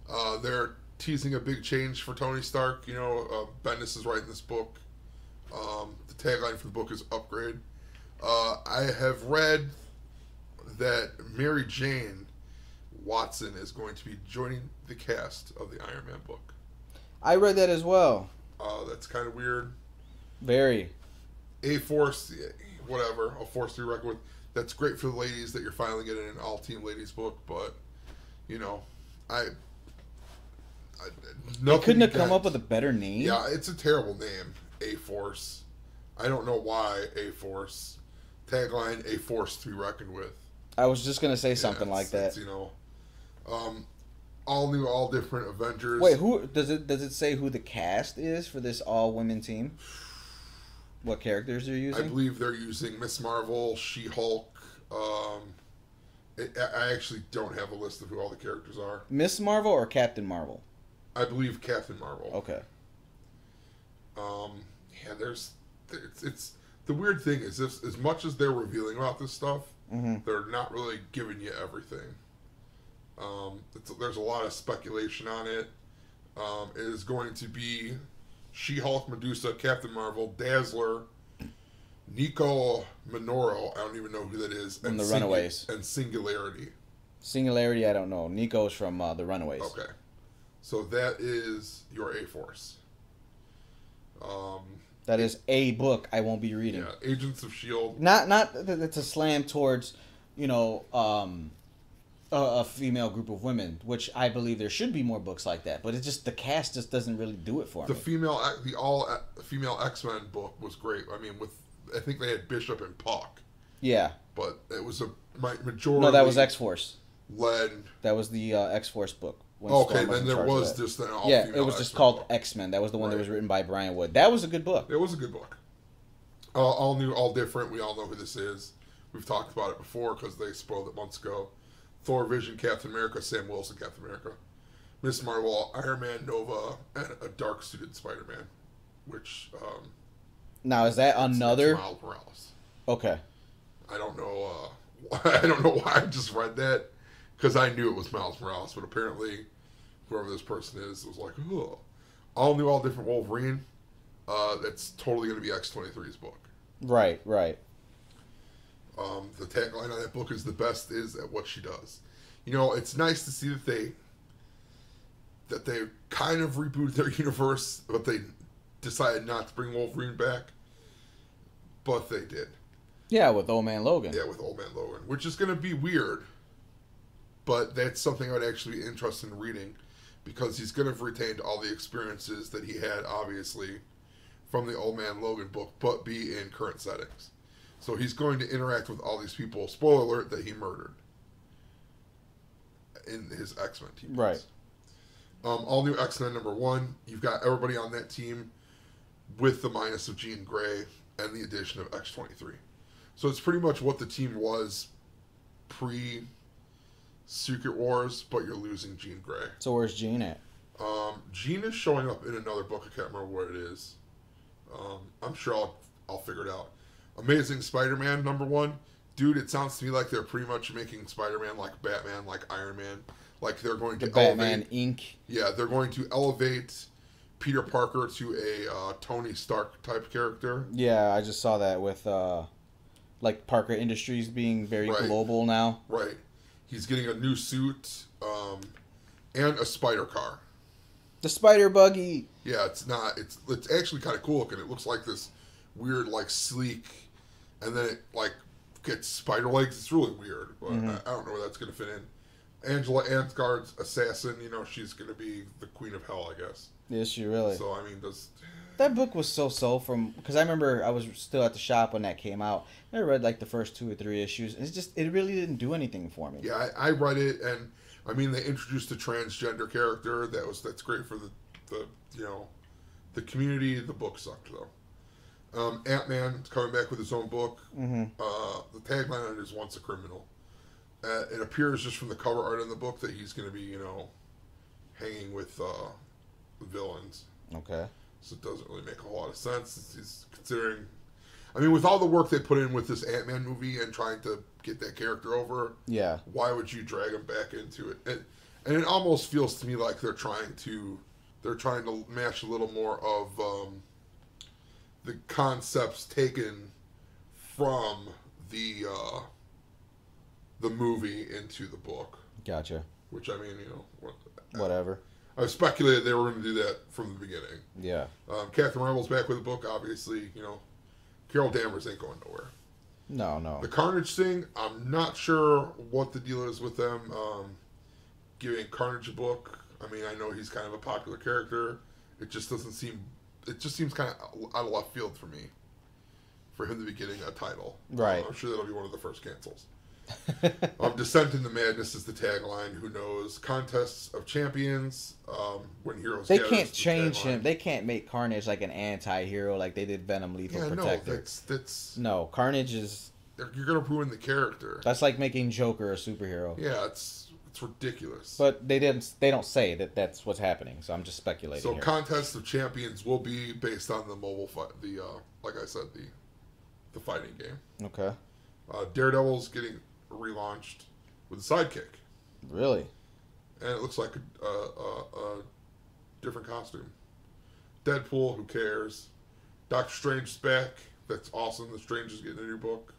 uh, they're... teasing a big change for Tony Stark. You know, uh, Bendis is writing this book. Um, the tagline for the book is Upgrade. Uh, I have read that Mary Jane Watson is going to be joining the cast of the Iron Man book. I read that as well. Uh, that's kind of weird. Very. A-Force, whatever, a force to reckon with. That's great for the ladies that you're finally getting an all-team ladies book, but, you know, I... They couldn't have come up with a better name. Yeah, it's a terrible name. A-Force. I don't know why A-Force. Tagline, a force to be reckoned with. I was just going to say yeah, something like that. You know, um, all new, all different Avengers. Wait, who does it does it say who the cast is for this all-women team? What characters are you using? I believe they're using Miz Marvel, She-Hulk, um... It, I actually don't have a list of who all the characters are. Miz Marvel or Captain Marvel? I believe Captain Marvel. Okay. Um, yeah, there's, it's, it's the weird thing is this, as much as they're revealing about this stuff, mm-hmm. they're not really giving you everything. Um, it's, there's a lot of speculation on it. Um, it is going to be She-Hulk, Medusa, Captain Marvel, Dazzler, Nico Minoru. I don't even know who that is. From and the Singu- Runaways. And Singularity. Singularity, I don't know. Nico's from uh, the Runaways. Okay. So that is your A-Force. Um, that is a book I won't be reading. Yeah, Agents of S H I E L D. Not not that it's a slam towards, you know, um, a, a female group of women, which I believe there should be more books like that. But it's just the cast just doesn't really do it for the me. The female, the all female X-Men book was great. I mean, with I think they had Bishop and Puck. Yeah. But it was a my majority. No, that was X-Force. Led. That was the uh, X-Force book. Okay, then there was just an all-female X-Men. Yeah, it was just called X Men. That was the one that was written by Brian Wood. That was a good book. It was a good book. Uh, all new, all different. We all know who this is. We've talked about it before because they spoiled it months ago. Thor, Vision, Captain America, Sam Wilson, Captain America, Miz Marvel, Iron Man, Nova, and a dark-suited Spider-Man. Which um, now is that another Miles Morales? Okay. I don't know. Uh, I don't know why I just read that. Because I knew it was Miles Morales, but apparently whoever this person is was like, oh. All new, all different Wolverine. Uh, that's totally going to be X twenty-three's book. Right, right. Um, the tagline on that book is the best is at what she does. You know, it's nice to see that they that they kind of rebooted their universe, but they decided not to bring Wolverine back. But they did. Yeah, with Old Man Logan. Yeah, with Old Man Logan, which is going to be weird. But that's something I would actually be interested in reading because he's going to have retained all the experiences that he had, obviously, from the Old Man Logan book, but be in current settings. So he's going to interact with all these people, spoiler alert, that he murdered in his X-Men team. Right. Um, all new X-Men number one. You've got everybody on that team with the minus of Jean Grey and the addition of X twenty-three. So it's pretty much what the team was pre- Secret Wars, but you're losing Jean Grey. So where's Jean at? Um, Jean is showing up in another book. I can't remember what it is. Um, I'm sure I'll I'll figure it out. Amazing Spider-Man number one, dude. It sounds to me like they're pretty much making Spider-Man like Batman, like Iron Man, Like they're going the to Batman elevate, Incorporated. Yeah, they're going to elevate Peter Parker to a uh, Tony Stark type character. Yeah, I just saw that with uh, like Parker Industries being very right. global now. Right. He's getting a new suit um, and a spider car. The spider buggy. Yeah, it's not. It's it's actually kind of cool looking. It looks like this weird, like sleek, and then it like gets spider legs. It's really weird. But mm-hmm. I, I don't know where that's gonna fit in. Angela Ansgard's assassin, you know, she's going to be the queen of hell, I guess. Yeah, she really. So, I mean, does... That book was so-so from... Because I remember I was still at the shop when that came out. I read, like, the first two or three issues. And it's just... It really didn't do anything for me. Yeah, I, I read it, and, I mean, they introduced a transgender character. That was... That's great for the, the you know, the community. The book sucked, though. Um, Ant-Man coming back with his own book. Mm-hmm. Uh, the tagline on it is, "Once a criminal." Uh, it appears just from the cover art in the book that he's going to be, you know, hanging with uh, villains. Okay. So it doesn't really make a whole lot of sense. It's, it's considering, I mean, with all the work they put in with this Ant-Man movie and trying to get that character over. Yeah. Why would you drag him back into it? And, and it almost feels to me like they're trying to, they're trying to match a little more of um, the concepts taken from the. Uh, the movie into the book. Gotcha. Which, I mean, you know... What, Whatever. I, I speculated they were going to do that from the beginning. Yeah. Um, Catherine Rumble's back with the book, obviously, you know. Carol Danvers ain't going nowhere. No, no. The Carnage thing, I'm not sure what the deal is with them um, giving Carnage a book. I mean, I know he's kind of a popular character. It just doesn't seem... It just seems kind of out of left field for me. For him to be getting a title. Right. Um, I'm sure that'll be one of the first cancels. um, Descent into Madness is the tagline. Who knows? Contests of Champions. Um, when heroes they can't change him. They can't make Carnage like an anti-hero like they did Venom, Lethal yeah, Protector. No, that's that's no Carnage is. You're gonna ruin the character. That's like making Joker a superhero. Yeah, it's it's ridiculous. But they didn't. They don't say that that's what's happening. So I'm just speculating. So here. Contests of Champions will be based on the mobile fight. The uh, like I said, the the fighting game. Okay. Uh, Daredevil's getting. Relaunched with a sidekick. Really? And it looks like a, a, a, a different costume. Deadpool, who cares? Doctor Strange's back. That's awesome. The Strange is getting a new book.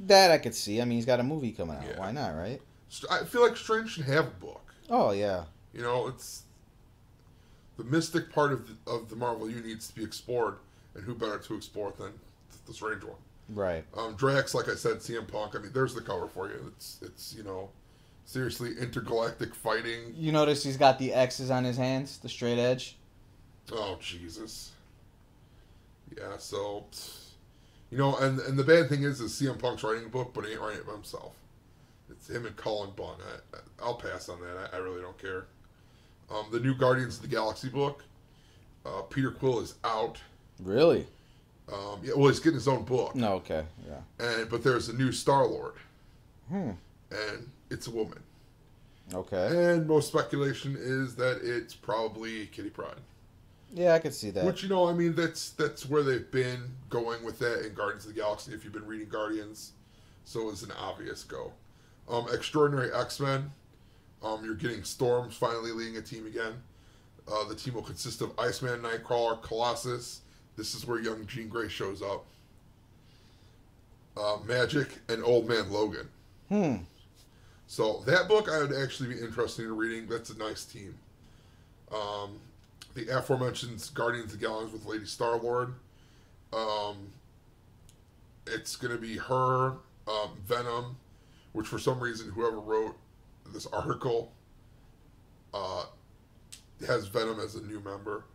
That I could see. I mean, he's got a movie coming out. Yeah. Why not, right? I feel like Strange should have a book. Oh, yeah. You know, it's... The mystic part of the, of the Marvel U needs to be explored, and who better to explore it than the Strange one. Right. Um, Drax, like I said, C M Punk. I mean, there's the cover for you. It's, it's you know, seriously intergalactic fighting. You notice he's got the X's on his hands, the straight edge? Oh, Jesus. Yeah, so, you know, and and the bad thing is, is C M Punk's writing a book, but he ain't writing it by himself. It's him and Colin Bunn. I, I, I'll pass on that. I, I really don't care. Um, the new Guardians of the Galaxy book. Uh, Peter Quill is out. Really? Um, yeah, well, he's getting his own book. No, okay, yeah. And but there's a new Star-Lord, hmm. and it's a woman. Okay. And most speculation is that it's probably Kitty Pryde. Yeah, I could see that. Which you know, I mean, that's that's where they've been going with that in Guardians of the Galaxy. If you've been reading Guardians, so it's an obvious go. Um, Extraordinary X Men. Um, you're getting Storm finally leading a team again. Uh, the team will consist of Iceman, Nightcrawler, Colossus. This is where young Jean Grey shows up. Uh, Magic and Old Man Logan. Hmm. So that book I would actually be interested in reading. That's a nice team. Um, the aforementioned Guardians of the Galaxy with Lady Star-Lord. Um, it's going to be her, um, Venom, which for some reason whoever wrote this article uh, has Venom as a new member.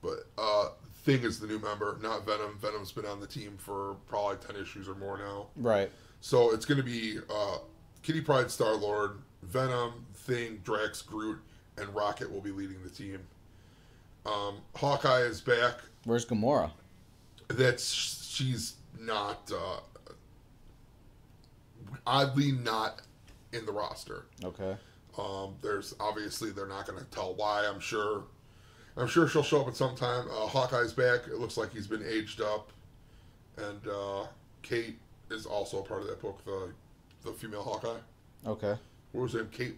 But... Uh, Thing is the new member, not Venom. Venom's been on the team for probably ten issues or more now. Right. So it's going to be uh, Kitty Pryde, Star-Lord, Venom, Thing, Drax, Groot, and Rocket will be leading the team. Um, Hawkeye is back. Where's Gamora? That's she's not uh, oddly not in the roster. Okay. Um, there's obviously they're not going to tell why. I'm sure. I'm sure she'll show up at some time. Uh, Hawkeye's back. It looks like he's been aged up. And uh, Kate is also a part of that book, the the female Hawkeye. Okay. What was her name? Kate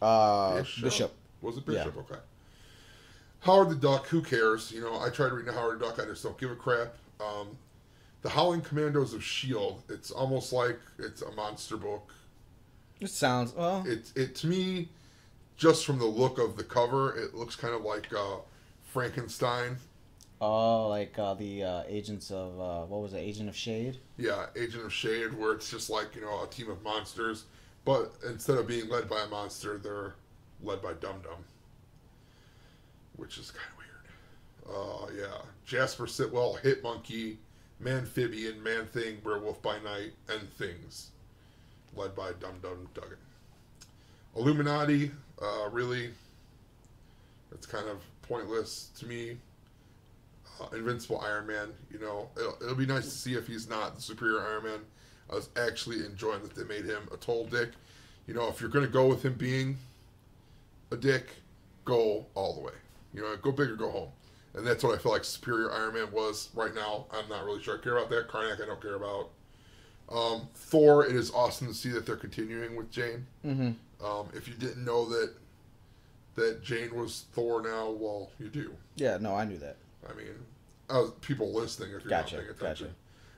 Uh, Bishop? Bishop. Was it Bishop? Yeah. Okay. Howard the Duck, who cares? You know, I try to read the Howard the Duck, I just don't give a crap. Um, the Howling Commandos of S H I E L D, it's almost like it's a monster book. It sounds, well... It, it, to me, just from the look of the cover, it looks kind of like uh, Frankenstein. Oh, like uh, the uh, Agents of, uh, what was it, Agent of Shade? Yeah, Agent of Shade, where it's just like, you know, a team of monsters. But instead of being led by a monster, they're led by Dum Dum. Which is kind of weird. Uh, yeah. Jasper Sitwell, Hit Monkey, Manphibian, Man Thing, Werewolf by Night, and Things. Led by Dum Dum Duggan. Illuminati, uh, really, that's kind of pointless to me. Uh, Invincible Iron Man, you know, it'll, it'll be nice to see if he's not the superior Iron Man. I was actually enjoying that they made him a total dick. You know, if you're going to go with him being a dick, go all the way. You know, go big or go home. And that's what I feel like Superior Iron Man was right now. I'm not really sure I care about that. Karnak, I don't care about. Um, Thor, it is awesome to see that they're continuing with Jane. Mm-hmm. Um, if you didn't know that that Jane was Thor now, well, you do. Yeah, no, I knew that. I mean, uh, people listening, if you're gotcha, not paying attention.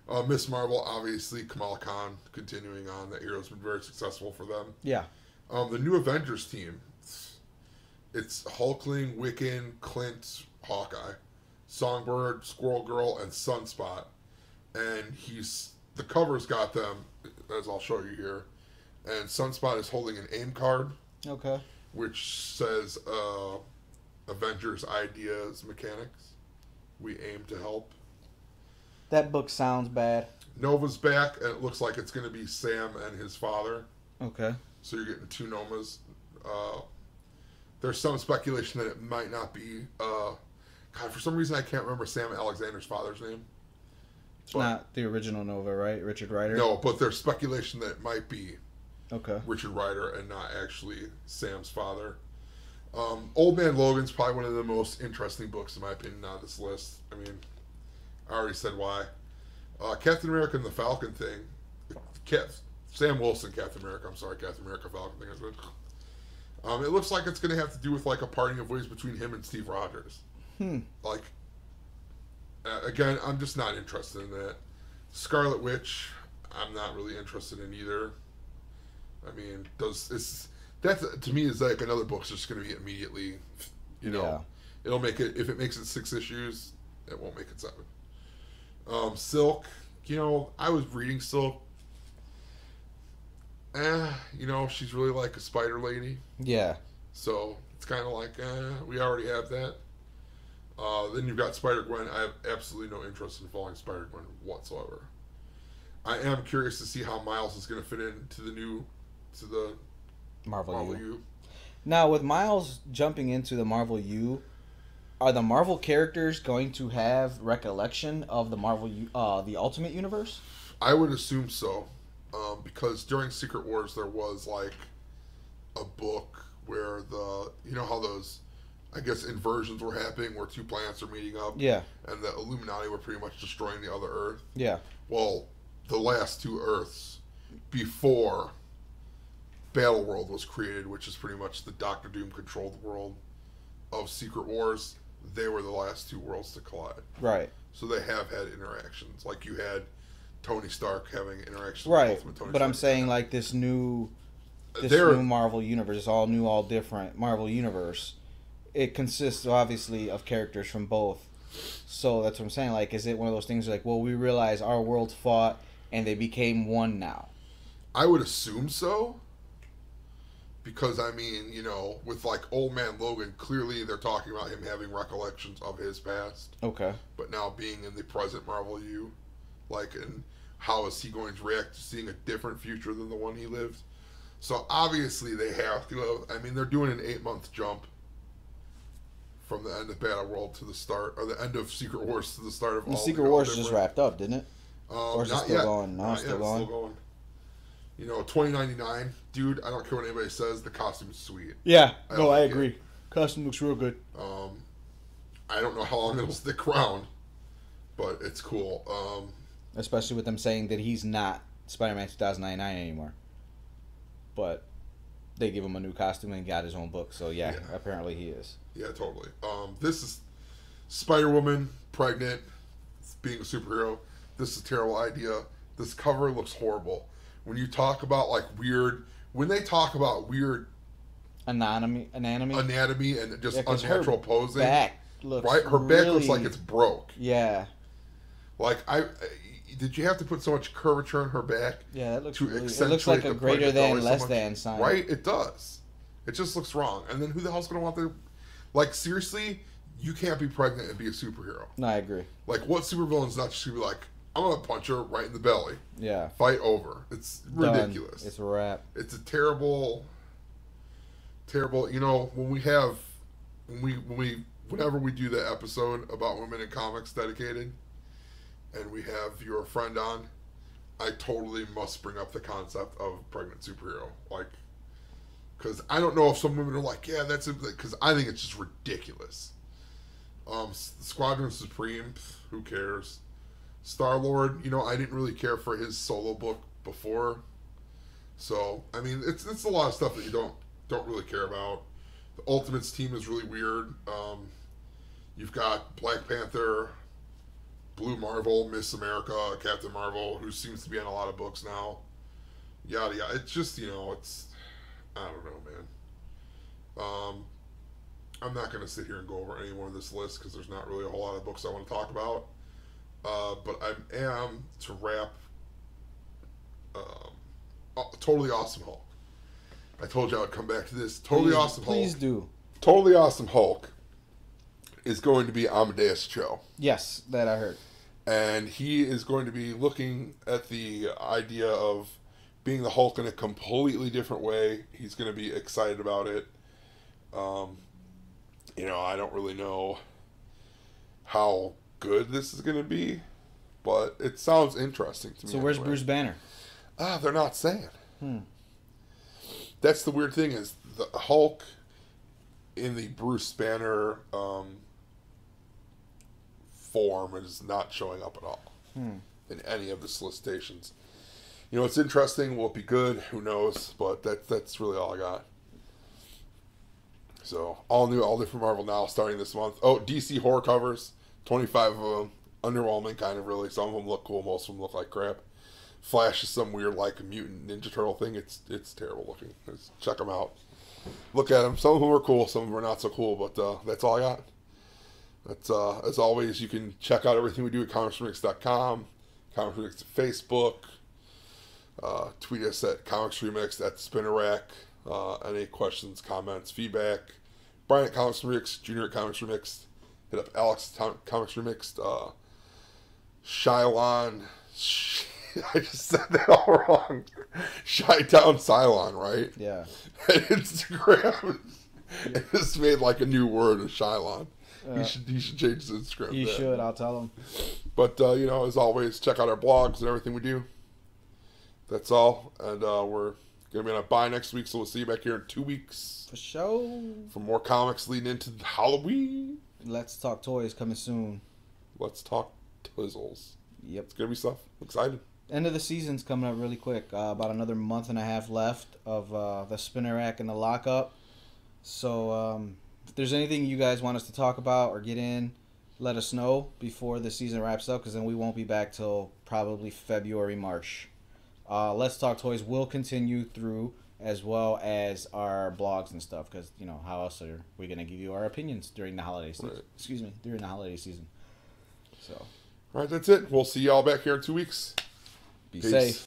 Gotcha. Uh, Miz Marvel, obviously, Kamala Khan continuing on. That hero's been very successful for them. Yeah. Um, the new Avengers team. It's Hulkling, Wiccan, Clint, Hawkeye, Songbird, Squirrel Girl, and Sunspot. And he's the cover's got them, as I'll show you here. And Sunspot is holding an AIM card. Okay. Which says uh, Avengers Ideas Mechanics. We aim to help. That book sounds bad. Nova's back, and it looks like it's going to be Sam and his father. Okay. So you're getting two Nomas. Uh... There's some speculation that it might not be. Uh, God, for some reason I can't remember Sam Alexander's father's name. It's not the original Nova, right? Richard Rider? No, but there's speculation that it might be okay. Richard Rider and not actually Sam's father. Um, Old Man Logan's probably one of the most interesting books, in my opinion, on this list. I mean, I already said why. Uh, Captain America and the Falcon thing. Cap- Sam Wilson, Captain America. I'm sorry, Captain America, Falcon thing. I said... Um, it looks like it's going to have to do with, like, a parting of ways between him and Steve Rogers. Hmm. Like, uh, again, I'm just not interested in that. Scarlet Witch, I'm not really interested in either. I mean, does it's that to me is like another book's just going to be immediately, you know, yeah. It'll make it if it makes it six issues, it won't make it seven. Um, Silk, you know, I was reading Silk. Eh, you know, she's really like a spider lady. Yeah. So, it's kind of like, eh, we already have that. Uh, then you've got Spider-Gwen. I have absolutely no interest in following Spider-Gwen whatsoever. I am curious to see how Miles is going to fit in to the new, to the Marvel, Marvel U. U. Now, with Miles jumping into the Marvel U, are the Marvel characters going to have recollection of the Marvel U, uh, the Ultimate Universe? I would assume so. Um, because during Secret Wars there was like a book where the you know how those I guess inversions were happening where two planets are meeting up, yeah, and the Illuminati were pretty much destroying the other Earth, yeah. Well, the last two Earths before Battle World was created, which is pretty much the Doctor Doom controlled world of Secret Wars, they were the last two worlds to collide, right? So they have had interactions, like you had Tony Stark having interaction right. with Ultimate Tony but Stark. I'm saying like this new this They're, new Marvel universe, all new, all different Marvel universe. It consists obviously of characters from both. So that's what I'm saying. Like, is it one of those things like, well, we realize our worlds fought and they became one now? I would assume so. Because, I mean, you know, with, like, Old Man Logan, clearly they're talking about him having recollections of his past. Okay. But now being in the present Marvel U. Like, and how is he going to react to seeing a different future than the one he lived? So, obviously, they have to. I mean, they're doing an eight-month jump from the end of Battle World to the start, or the end of Secret Wars to the start of all the Secret Wars just wrapped up, didn't it? Um, or is it still yet. going? No, it's still, still going. You know, twenty ninety-nine, dude, I don't care what anybody says, the costume's sweet. Yeah, I no, like I agree. It. Costume looks real good. Um, I don't know how long it'll stick around, but it's cool. Um... Especially with them saying that he's not Spider-Man two thousand ninety-nine anymore. But they give him a new costume and got his own book. So yeah, yeah. apparently he is. Yeah, totally. Um, this is Spider-Woman pregnant, being a superhero. This is a terrible idea. This cover looks horrible. When you talk about like weird, when they talk about weird anatomy, anatomy, anatomy, and just yeah, unnatural her posing, back looks right. Her really... back looks like it's broke. Yeah. Like I. I Did you have to put so much curvature in her back? Yeah, that looks. To really, it looks like a greater than, less so than sign. Right, it does. It just looks wrong. And then who the hell's gonna want to? Like seriously, you can't be pregnant and be a superhero. No, I agree. Like what supervillain's not just gonna be like, I'm gonna punch her right in the belly. Yeah. Fight over. It's ridiculous. Done. It's a wrap. It's a terrible, terrible. You know when we have, when we when we whenever we do the episode about women in comics dedicated. And we have your friend on, I totally must bring up the concept of pregnant superhero. Like, because I don't know if some women are like, yeah, that's it. Because I think it's just ridiculous. Um, Squadron Supreme, who cares? Star-Lord, you know, I didn't really care for his solo book before. So, I mean, it's it's a lot of stuff that you don't, don't really care about. The Ultimates team is really weird. Um, you've got Black Panther... Blue Marvel, Miss America, Captain Marvel, who seems to be on a lot of books now. Yada yada. It's just, you know, it's... I don't know, man. Um, I'm not going to sit here and go over any more of this list because there's not really a whole lot of books I want to talk about. Uh, but I am, to wrap, um, oh, Totally Awesome Hulk. I told you I would come back to this. Totally please, Awesome Hulk. Please do. Totally Awesome Hulk is going to be Amadeus Cho. Yes, that I heard. And he is going to be looking at the idea of being the Hulk in a completely different way. He's going to be excited about it. Um, you know, I don't really know how good this is going to be, but it sounds interesting to me. So where's Bruce Banner? Ah, they're not saying. Hmm. That's the weird thing is the Hulk in the Bruce Banner um, form is not showing up at all hmm. in any of the solicitations. You know, it's interesting. Will it be good? Who knows? But that, that's really all I got. So, all new, all different Marvel now starting this month. Oh, D C horror covers. twenty-five of them. Underwhelming, kind of, really. Some of them look cool. Most of them look like crap. Flash is some weird, like, mutant Ninja Turtle thing. It's, it's terrible looking. Let's check them out. Look at them. Some of them are cool. Some of them are not so cool. But uh, that's all I got. That's, uh, as always, you can check out everything we do at comics remix dot com, Comics Remix at Facebook, uh, tweet us at Comics Remix, at Spinner Rack, uh, any questions, comments, feedback. Brian at Comics Remix, Junior at Comics Remix, hit up Alex at Comics Remix, uh, Shylon, sh I just said that all wrong, Shytown Cylon, right? Yeah. And Instagram, yeah. It's made like a new word of Shylon. Uh, he should he should change his Instagram. He should. I'll tell him. But uh, you know, as always, check out our blogs and everything we do. That's all, and uh, we're gonna be on a bye next week, so we'll see you back here in two weeks for sure. For more comics leading into Halloween. Let's Talk Toys coming soon. Let's Talk Twizzles. Yep, it's gonna be stuff. I'm excited. End of the season's coming up really quick. Uh, about another month and a half left of uh, the Spinner Rack and the lockup. So. Um, If there's anything you guys want us to talk about or get in, let us know before the season wraps up, because then we won't be back till probably February, March. Uh, Let's Talk Toys will continue through, as well as our blogs and stuff, because, you know, how else are we going to give you our opinions during the holiday season? Right. Excuse me, during the holiday season. So. All right, that's it. We'll see y'all back here in two weeks. Be Peace. Safe.